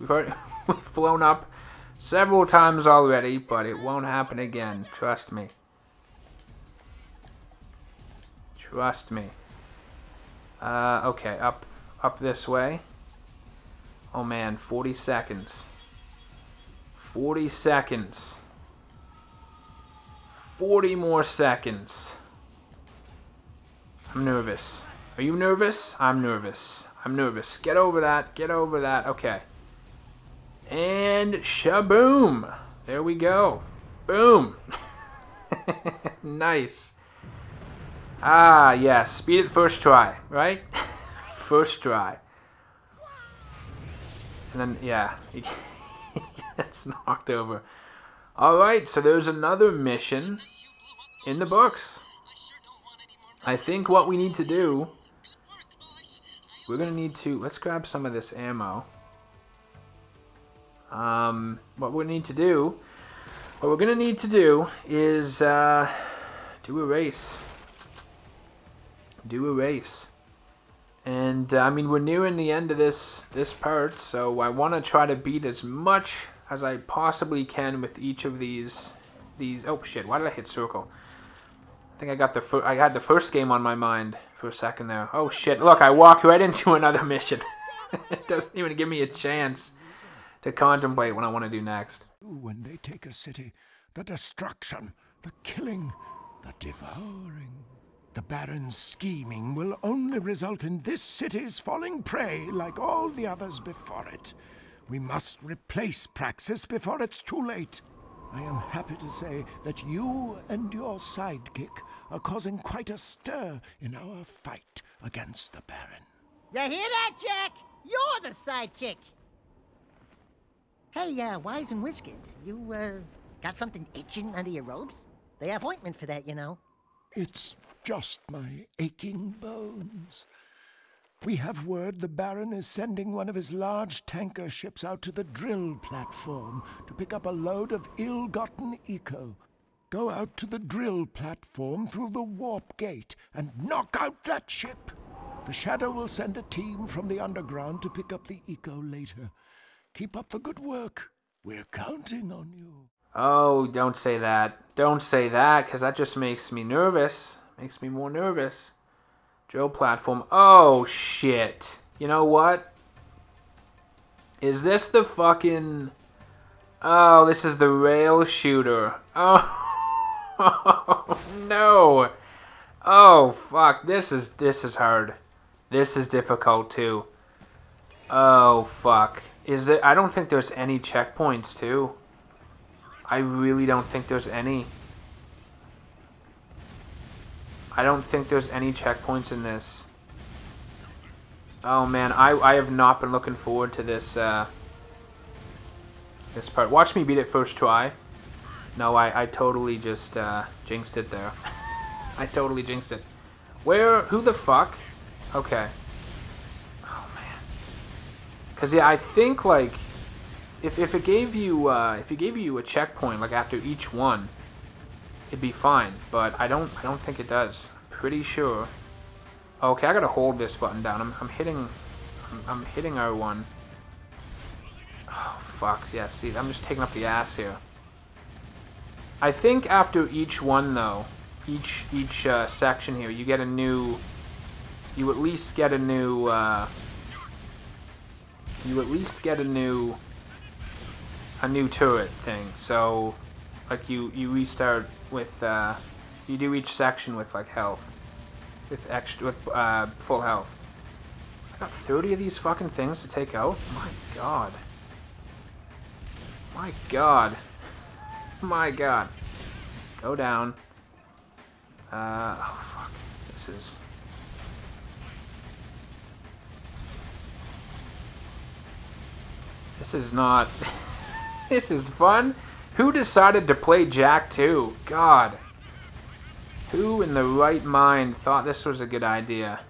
We've, already, we've flown up several times already, but it won't happen again. Trust me. Trust me. Uh, okay, up, up this way. Oh man, forty seconds. forty seconds. forty more seconds. I'm nervous. Are you nervous? I'm nervous. I'm nervous. Get over that. Get over that. Okay. And shaboom. There we go. Boom. Nice. Ah, yes. Yeah. Speed it first try, right? First try. And then, yeah. He gets knocked over. Alright, so there's another mission in the books. I think what we need to do... We're gonna need to... Let's grab some of this ammo. Um, what we need to do... What we're gonna need to do is... Uh, do a race. Do a race. And, uh, I mean, we're nearing the end of this, this part, so I want to try to beat as much as I possibly can with each of these... these. Oh, shit. Why did I hit circle? I think I got the fir- I had the first game on my mind for a second there. Oh shit, look, I walk right into another mission. It doesn't even give me a chance to contemplate what I want to do next. When they take a city, the destruction, the killing, the devouring. The Baron's scheming will only result in this city's falling prey like all the others before it. We must replace Praxis before it's too late. I am happy to say that you and your sidekick are causing quite a stir in our fight against the Baron. You hear that, Jak? You're the sidekick! Hey, uh, Wise and Whiskered, you, uh, got something itching under your robes? They have ointment for that, you know. It's just my aching bones. We have word the Baron is sending one of his large tanker ships out to the drill platform to pick up a load of ill-gotten eco. Go out to the drill platform through the warp gate and knock out that ship. The Shadow will send a team from the underground to pick up the eco later. Keep up the good work. We're counting on you. Oh, don't say that. Don't say that, because that just makes me nervous. Makes me more nervous. Drill platform. Oh, shit. You know what? Is this the fucking... Oh, this is the rail shooter. Oh, no. Oh, fuck. This is, this is hard. This is difficult, too. Oh, fuck. Is it? I don't think there's any checkpoints, too. I really don't think there's any. I don't think there's any checkpoints in this. Oh man, I, I have not been looking forward to this uh, this part. Watch me beat it first try. No, I, I totally just uh, jinxed it there. I totally jinxed it. Where? Who the fuck? Okay. Oh man. Cause yeah, I think like if if it gave you uh, if it gave you a checkpoint like after each one, it'd be fine, but I don't I don't think it does. Pretty sure. Okay, I gotta hold this button down. I'm I'm hitting I'm, I'm hitting R one. Oh fuck, yeah, see, I'm just taking up the ass here. I think after each one though, each each uh, section here, you get a new you at least get a new uh, you at least get a new a new turret thing. So like you you restart with uh, you do each section with like health, with extra with uh, full health. I got thirty of these fucking things to take out. My god. My god. My god. Go down. Uh, oh fuck. This is. This is not. This is fun. Who decided to play Jak two? God. Who in the right mind thought this was a good idea?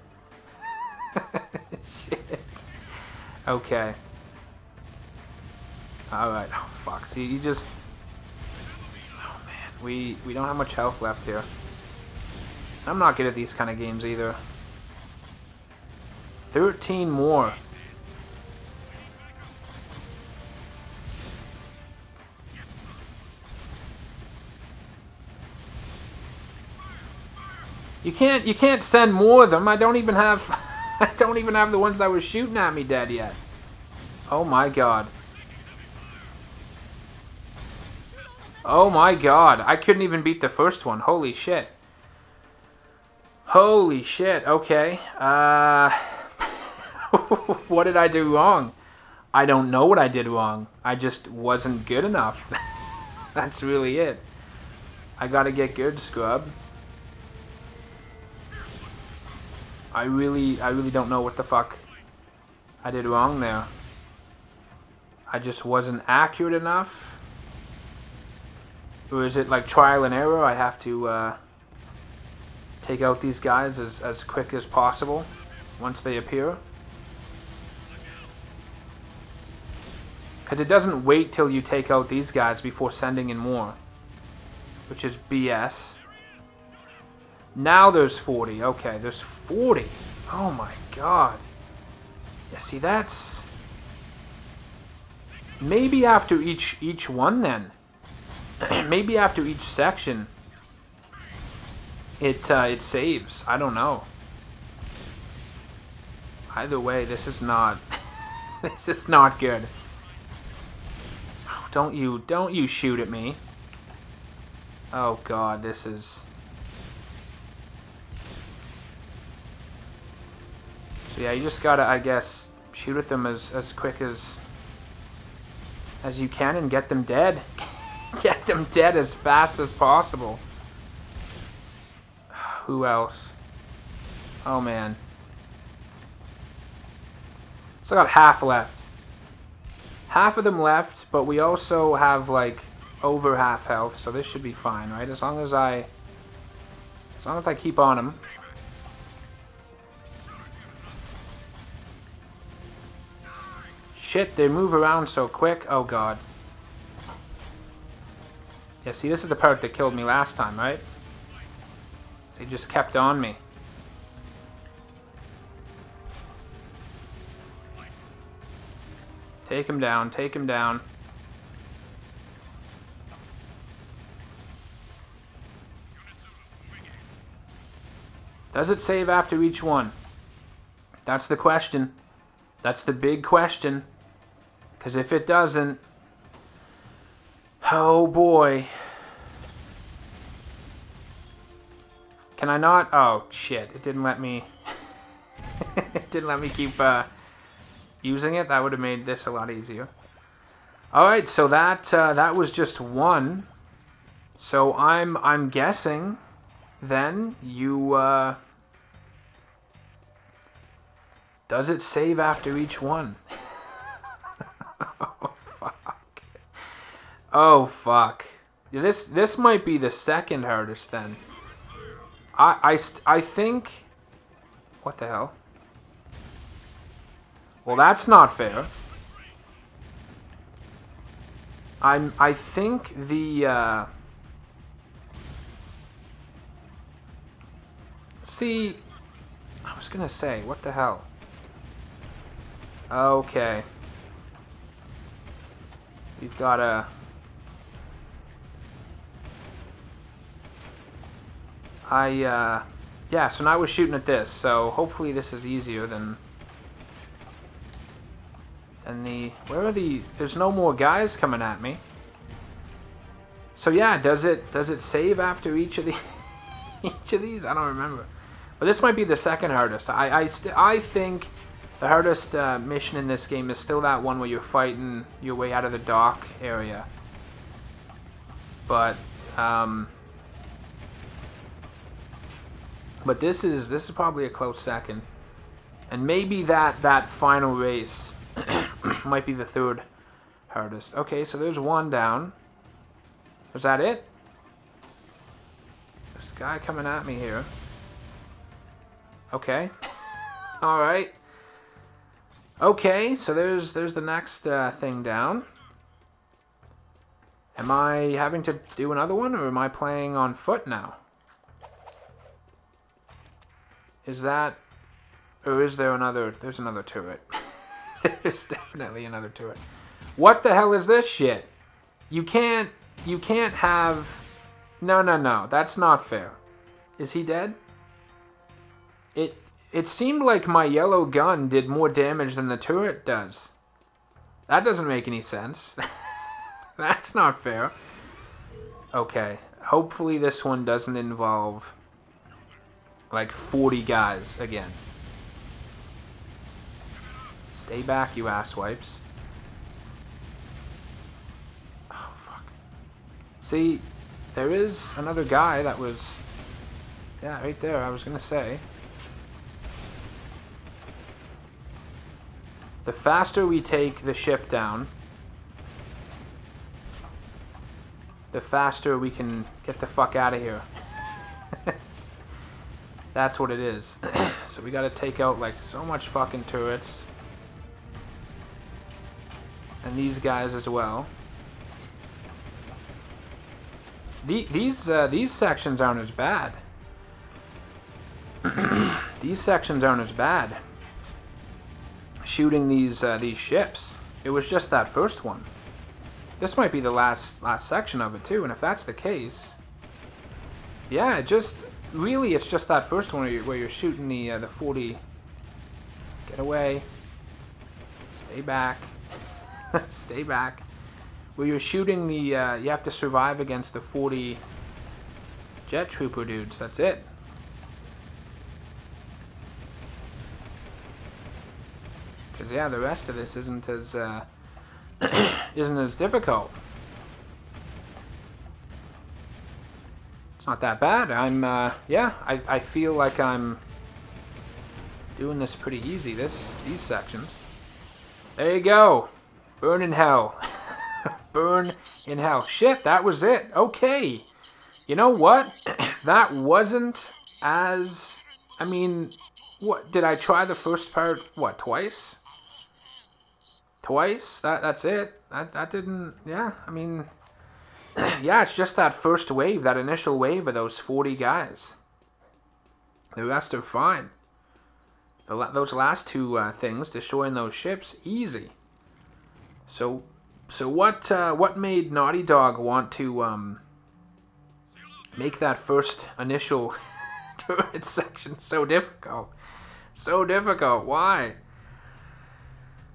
Shit. Okay. Alright. Oh, fuck. See, you just... Oh, man. We, we don't have much health left here. I'm not good at these kind of games, either. thirteen more. You can't, you can't send more of them. I don't even have, I don't even have the ones that were shooting at me dead yet. Oh my god. Oh my god. I couldn't even beat the first one. Holy shit. Holy shit. Okay. Uh, what did I do wrong? I don't know what I did wrong. I just wasn't good enough. That's really it. I gotta get good, scrub. I really, I really don't know what the fuck I did wrong there. I just wasn't accurate enough. Or is it like trial and error? I have to uh, take out these guys as, as quick as possible once they appear. Because it doesn't wait till you take out these guys before sending in more. Which is B S. Now there's forty. Okay, there's forty. Oh my god. Yeah, see, that's... Maybe after each each one, then. Maybe after each section, it, uh, it saves. I don't know. Either way, this is not... this is not good. Oh, don't you... Don't you shoot at me. Oh god, this is... So yeah, you just gotta, I guess, shoot at them as, as quick as as you can and get them dead. Get them dead as fast as possible. Who else? Oh man. Still got half left. Half of them left, but we also have like over half health, so this should be fine, right? As long as I, as long as I keep on them. Shit, they move around so quick. Oh god. Yeah, see, this is the part that killed me last time, right? They just kept on me. Take him down, take him down. Does it save after each one? That's the question. That's the big question. Because if it doesn't... Oh boy. Can I not? Oh shit, it didn't let me... It didn't let me keep... Uh... using it, that would have made this a lot easier. Alright, so that uh, that was just one. So I'm I'm guessing then you uh does it save after each one? Oh fuck. Oh fuck. Yeah, this this might be the second hardest then. I I st I think what the hell? Well, that's not fair. I'm, I think the, uh... See, I was gonna say, what the hell? Okay. We've got a... I, uh... yeah, so now we're shooting at this, so hopefully this is easier than... And the... Where are the... There's no more guys coming at me. So yeah, does it does it save after each of the each of these? I don't remember. But this might be the second hardest. I I, st I think the hardest uh, mission in this game is still that one where you're fighting your way out of the dock area. But um, but this is this is probably a close second. And maybe that that final race. Might be the third hardest. Okay, so there's one down. Is that it? There's a guy coming at me here. Okay. Alright. Okay, so there's there's the next uh, thing down. Am I having to do another one, or am I playing on foot now? Is that... Or is there another... There's another turret. There's definitely another to it. What the hell is this shit? You can't... You can't have... No, no, no. That's not fair. Is he dead? It... It seemed like my yellow gun did more damage than the turret does. That doesn't make any sense. That's not fair. Okay. Hopefully this one doesn't involve... like forty guys again. Stay back, you asswipes. Oh, fuck. See, there is another guy that was... Yeah, right there, I was gonna say. The faster we take the ship down, the faster we can get the fuck out of here. That's what it is. So we gotta take out, like, so much fucking turrets. And these guys as well. The, these uh, these sections aren't as bad. These sections aren't as bad. Shooting these uh, these ships. It was just that first one. This might be the last last section of it too. And if that's the case, yeah, it just really it's just that first one where you're, where you're shooting the uh, the forty. Get away. Stay back. Stay back. Well, you're shooting the, uh, you have to survive against the forty jet trooper dudes. That's it. because yeah, the rest of this isn't as uh, isn't as difficult. It's not that bad. I'm uh, yeah, I I feel like I'm doing this pretty easy. This these sections. There you go. Burn in hell. Burn in hell. Shit, that was it. Okay. You know what? That wasn't as... I mean, what did I try the first part, what, twice? Twice? That, that's it. That, that didn't... Yeah, I mean... yeah, it's just that first wave, that initial wave of those forty guys. The rest are fine. The, those last two uh, things, destroying those ships, easy. So... So what uh, what made Naughty Dog want to um, make that first initial turret section so difficult? So difficult. Why?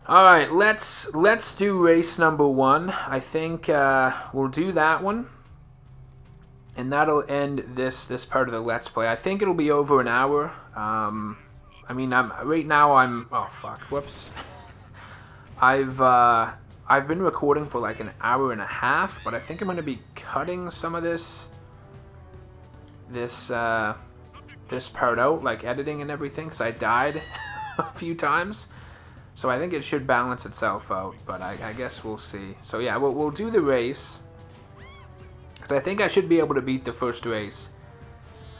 All right, let's let's do race number one. I think uh, we'll do that one, and that'll end this this part of the Let's Play. I think it'll be over an hour. Um, I mean, I'm right now. I'm oh fuck, whoops. I've. Uh, I've been recording for like an hour and a half, but I think I'm going to be cutting some of this, this, uh, this part out, like editing and everything, because I died a few times. So I think it should balance itself out, but I, I guess we'll see. So yeah, we'll, we'll do the race, because I think I should be able to beat the first race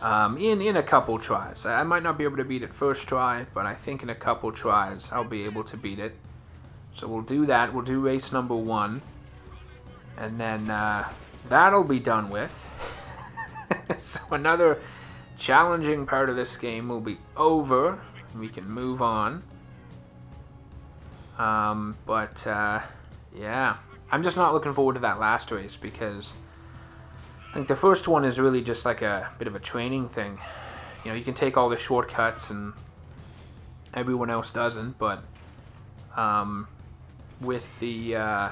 um, in, in a couple tries. I might not be able to beat it first try, but I think in a couple tries I'll be able to beat it. So we'll do that. We'll do race number one. And then uh, that'll be done with. So another challenging part of this game will be over. We can move on. Um, but, uh, yeah. I'm just not looking forward to that last race because I think the first one is really just like a bit of a training thing. You know, you can take all the shortcuts and everyone else doesn't, but... Um, with the uh,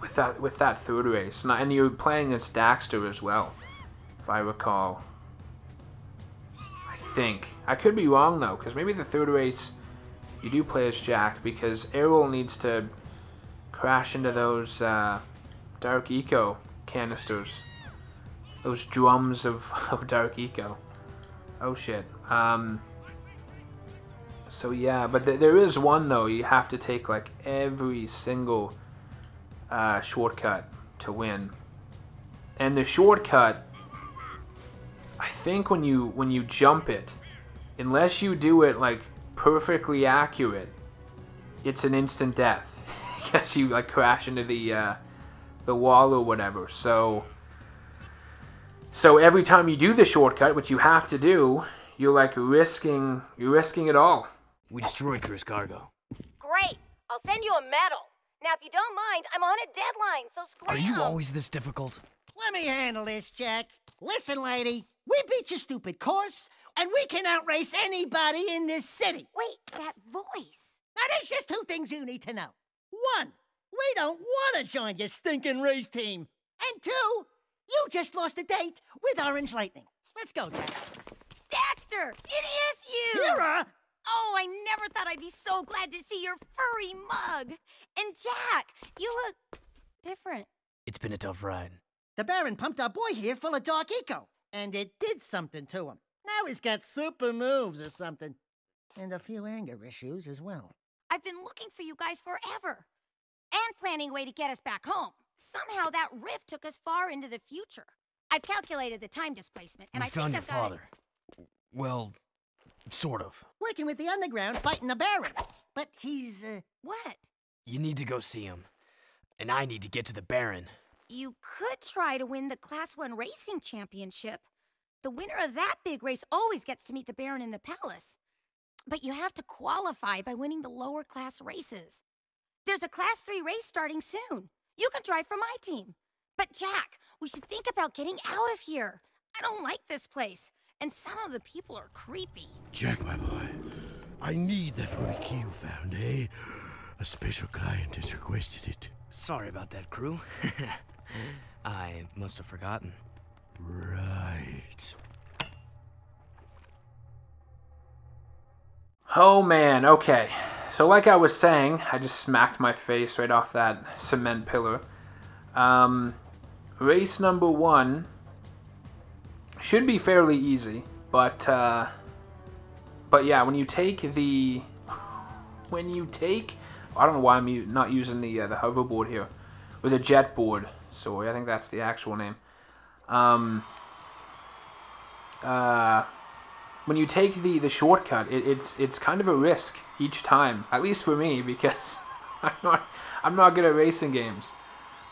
with that with that third race, and you're playing against Daxter as well, if I recall. I think I could be wrong though, because maybe the third race you do play as Jak, because Errol needs to crash into those uh, dark eco canisters, those drums of of dark eco. Oh shit. Um, So yeah, but th there is one though, you have to take like every single uh, shortcut to win. And the shortcut, I think when you when you jump it, unless you do it like perfectly accurate, it's an instant death. Because you like crash into the uh, the wall or whatever. So so every time you do the shortcut, which you have to do, you're like risking you're risking it all. We destroyed Crew's cargo. Great! I'll send you a medal. Now, if you don't mind, I'm on a deadline, so scram. Are you always this difficult? Let me handle this, Jak. Listen, lady, we beat your stupid course, and we can outrace anybody in this city. Wait, that voice. Now, there's just two things you need to know. One, we don't want to join your stinking race team. And two, you just lost a date with Orange Lightning. Let's go, Jak. Daxter, it is you! Keira! Oh, I never thought I'd be so glad to see your furry mug. And Jak, you look different. It's been a tough ride. The Baron pumped our boy here full of dark eco, and it did something to him. Now he's got super moves or something. And a few anger issues as well. I've been looking for you guys forever. And planning a way to get us back home. Somehow that rift took us far into the future. I've calculated the time displacement, and we I found think your I've father. Got... Well... Sort of. Working with the underground, fighting the Baron. But he's, uh... What? You need to go see him. And I need to get to the Baron. You could try to win the Class one Racing Championship. The winner of that big race always gets to meet the Baron in the palace. But you have to qualify by winning the lower class races. There's a Class three race starting soon. You can drive for my team. But Jak, we should think about getting out of here. I don't like this place. And some of the people are creepy. Jak, my boy, I need that rookie key you found, eh? A special client has requested it. Sorry about that, Krew. I must have forgotten. Right. Oh, man, okay. so like I was saying, I just smacked my face right off that cement pillar. Um, race number one should be fairly easy, but uh, but yeah, when you take the when you take I don't know why I'm not using the uh, the hoverboard here, or the jet board. Sorry, I think that's the actual name. Um, uh, when you take the the shortcut, it, it's it's kind of a risk each time, at least for me, because I'm not I'm not good at racing games.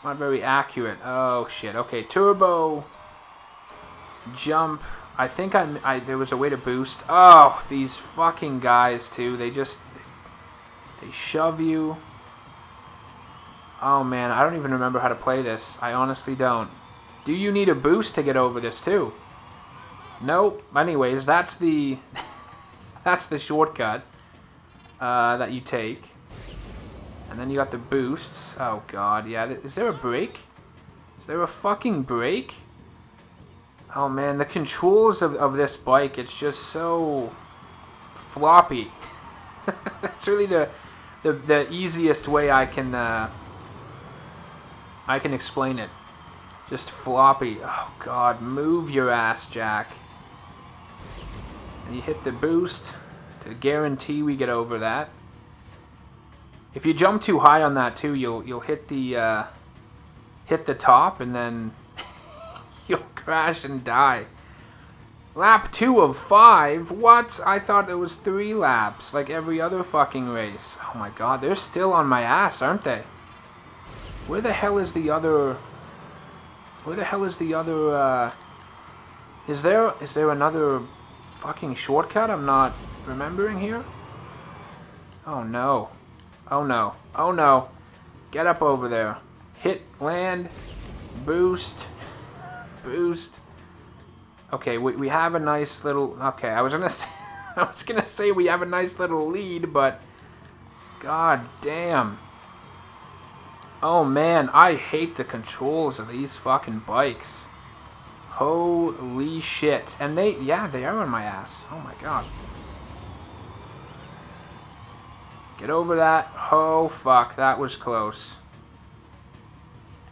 I'm not very accurate. Oh shit. Okay, turbo, jump. I think I'm, I there was a way to boost. Oh, these fucking guys too. They just. They shove you. Oh man, I don't even remember how to play this. I honestly don't. Do you need a boost to get over this too? Nope. Anyways, that's the that's the shortcut uh, that you take, and then you got the boosts. Oh god, yeah. Is there a break? Is there a fucking break? Oh man, the controls of of this bike, it's just so floppy. That's really the The, the easiest way I can uh, I can explain it. Just floppy. Oh god, move your ass, Jak. And you hit the boost to guarantee we get over that. If you jump too high on that too, you'll you'll hit the uh, hit the top and then you'll crash and die. Lap two of five? What? I thought there was three laps, like every other fucking race. Oh my god, they're still on my ass, aren't they? Where the hell is the other... Where the hell is the other, uh... Is there... Is there another fucking shortcut I'm not remembering here? Oh no. Oh no. Oh no. Get up over there. Hit, land, boost, boost... Okay, we, we have a nice little... Okay, I was gonna say, I was gonna say we have a nice little lead, but... God damn. Oh, man, I hate the controls of these fucking bikes. Holy shit. And they... Yeah, they are on my ass. Oh, my God. Get over that. Oh, fuck, that was close.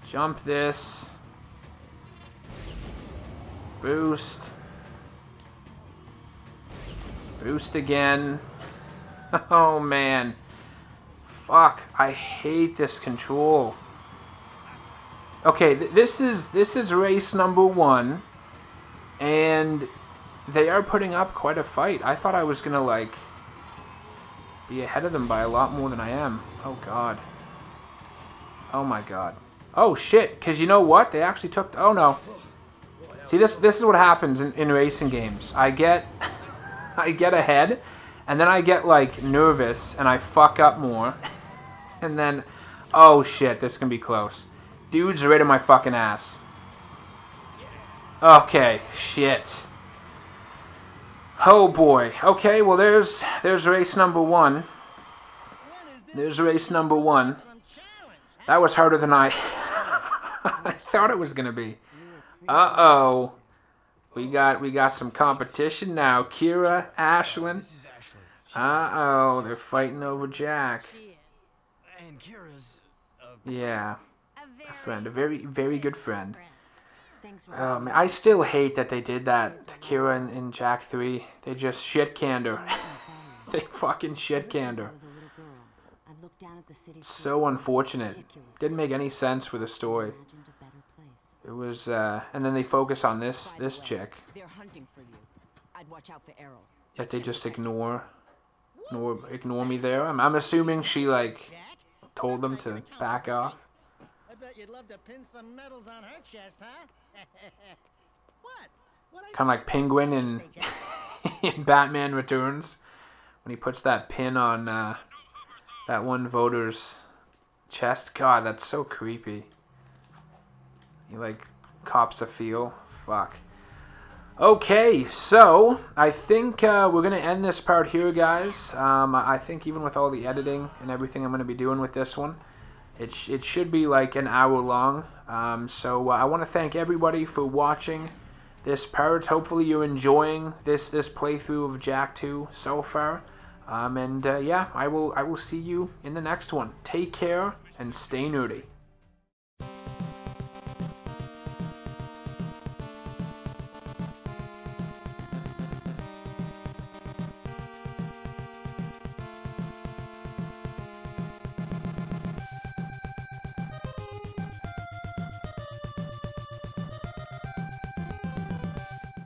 Jump this. Boost. Boost again. Oh, man. Fuck. I hate this control. Okay, th this is this is race number one. And they are putting up quite a fight. I thought I was going to, like, be ahead of them by a lot more than I am. Oh, God. Oh, my God. Oh, shit. Because you know what? They actually took... Oh, no. See, this this is what happens in, in racing games. I get I get ahead, and then I get, like, nervous, and I fuck up more. And then, oh, shit, this can be close. Dude's right in my fucking ass. Okay, shit. Oh, boy. Okay, well, there's, there's race number one. There's race number one. That was harder than I, I thought it was going to be. Uh-oh. We got we got some competition now. Keira, Ashlyn. Uh-oh, they're fighting over Jak. Yeah. A friend. A very, very good friend. Oh, man. I still hate that they did that to Keira in, in Jak three. They just shit-canned her. They fucking shit-canned her. So unfortunate. Didn't make any sense for the story. It was, uh, and then they focus on this, this chick. They're hunting for you. I'd watch out for Errol. Yet they just ignore, ignore, ignore me there. I'm, I'm assuming she, like, told them to back off. I bet you'd love to pin some medals on her chest, huh? What? Kind of like Penguin in, in Batman Returns, when he puts that pin on, uh, that one voter's chest. God, that's so creepy. You, like, cops a feel. Fuck. Okay, so I think uh, we're going to end this part here, guys. Um, I think even with all the editing and everything I'm going to be doing with this one, it, sh it should be like an hour long. Um, so uh, I want to thank everybody for watching this part. Hopefully you're enjoying this, this playthrough of Jak two so far. Um, and uh, yeah, I will I will see you in the next one. Take care and stay nerdy.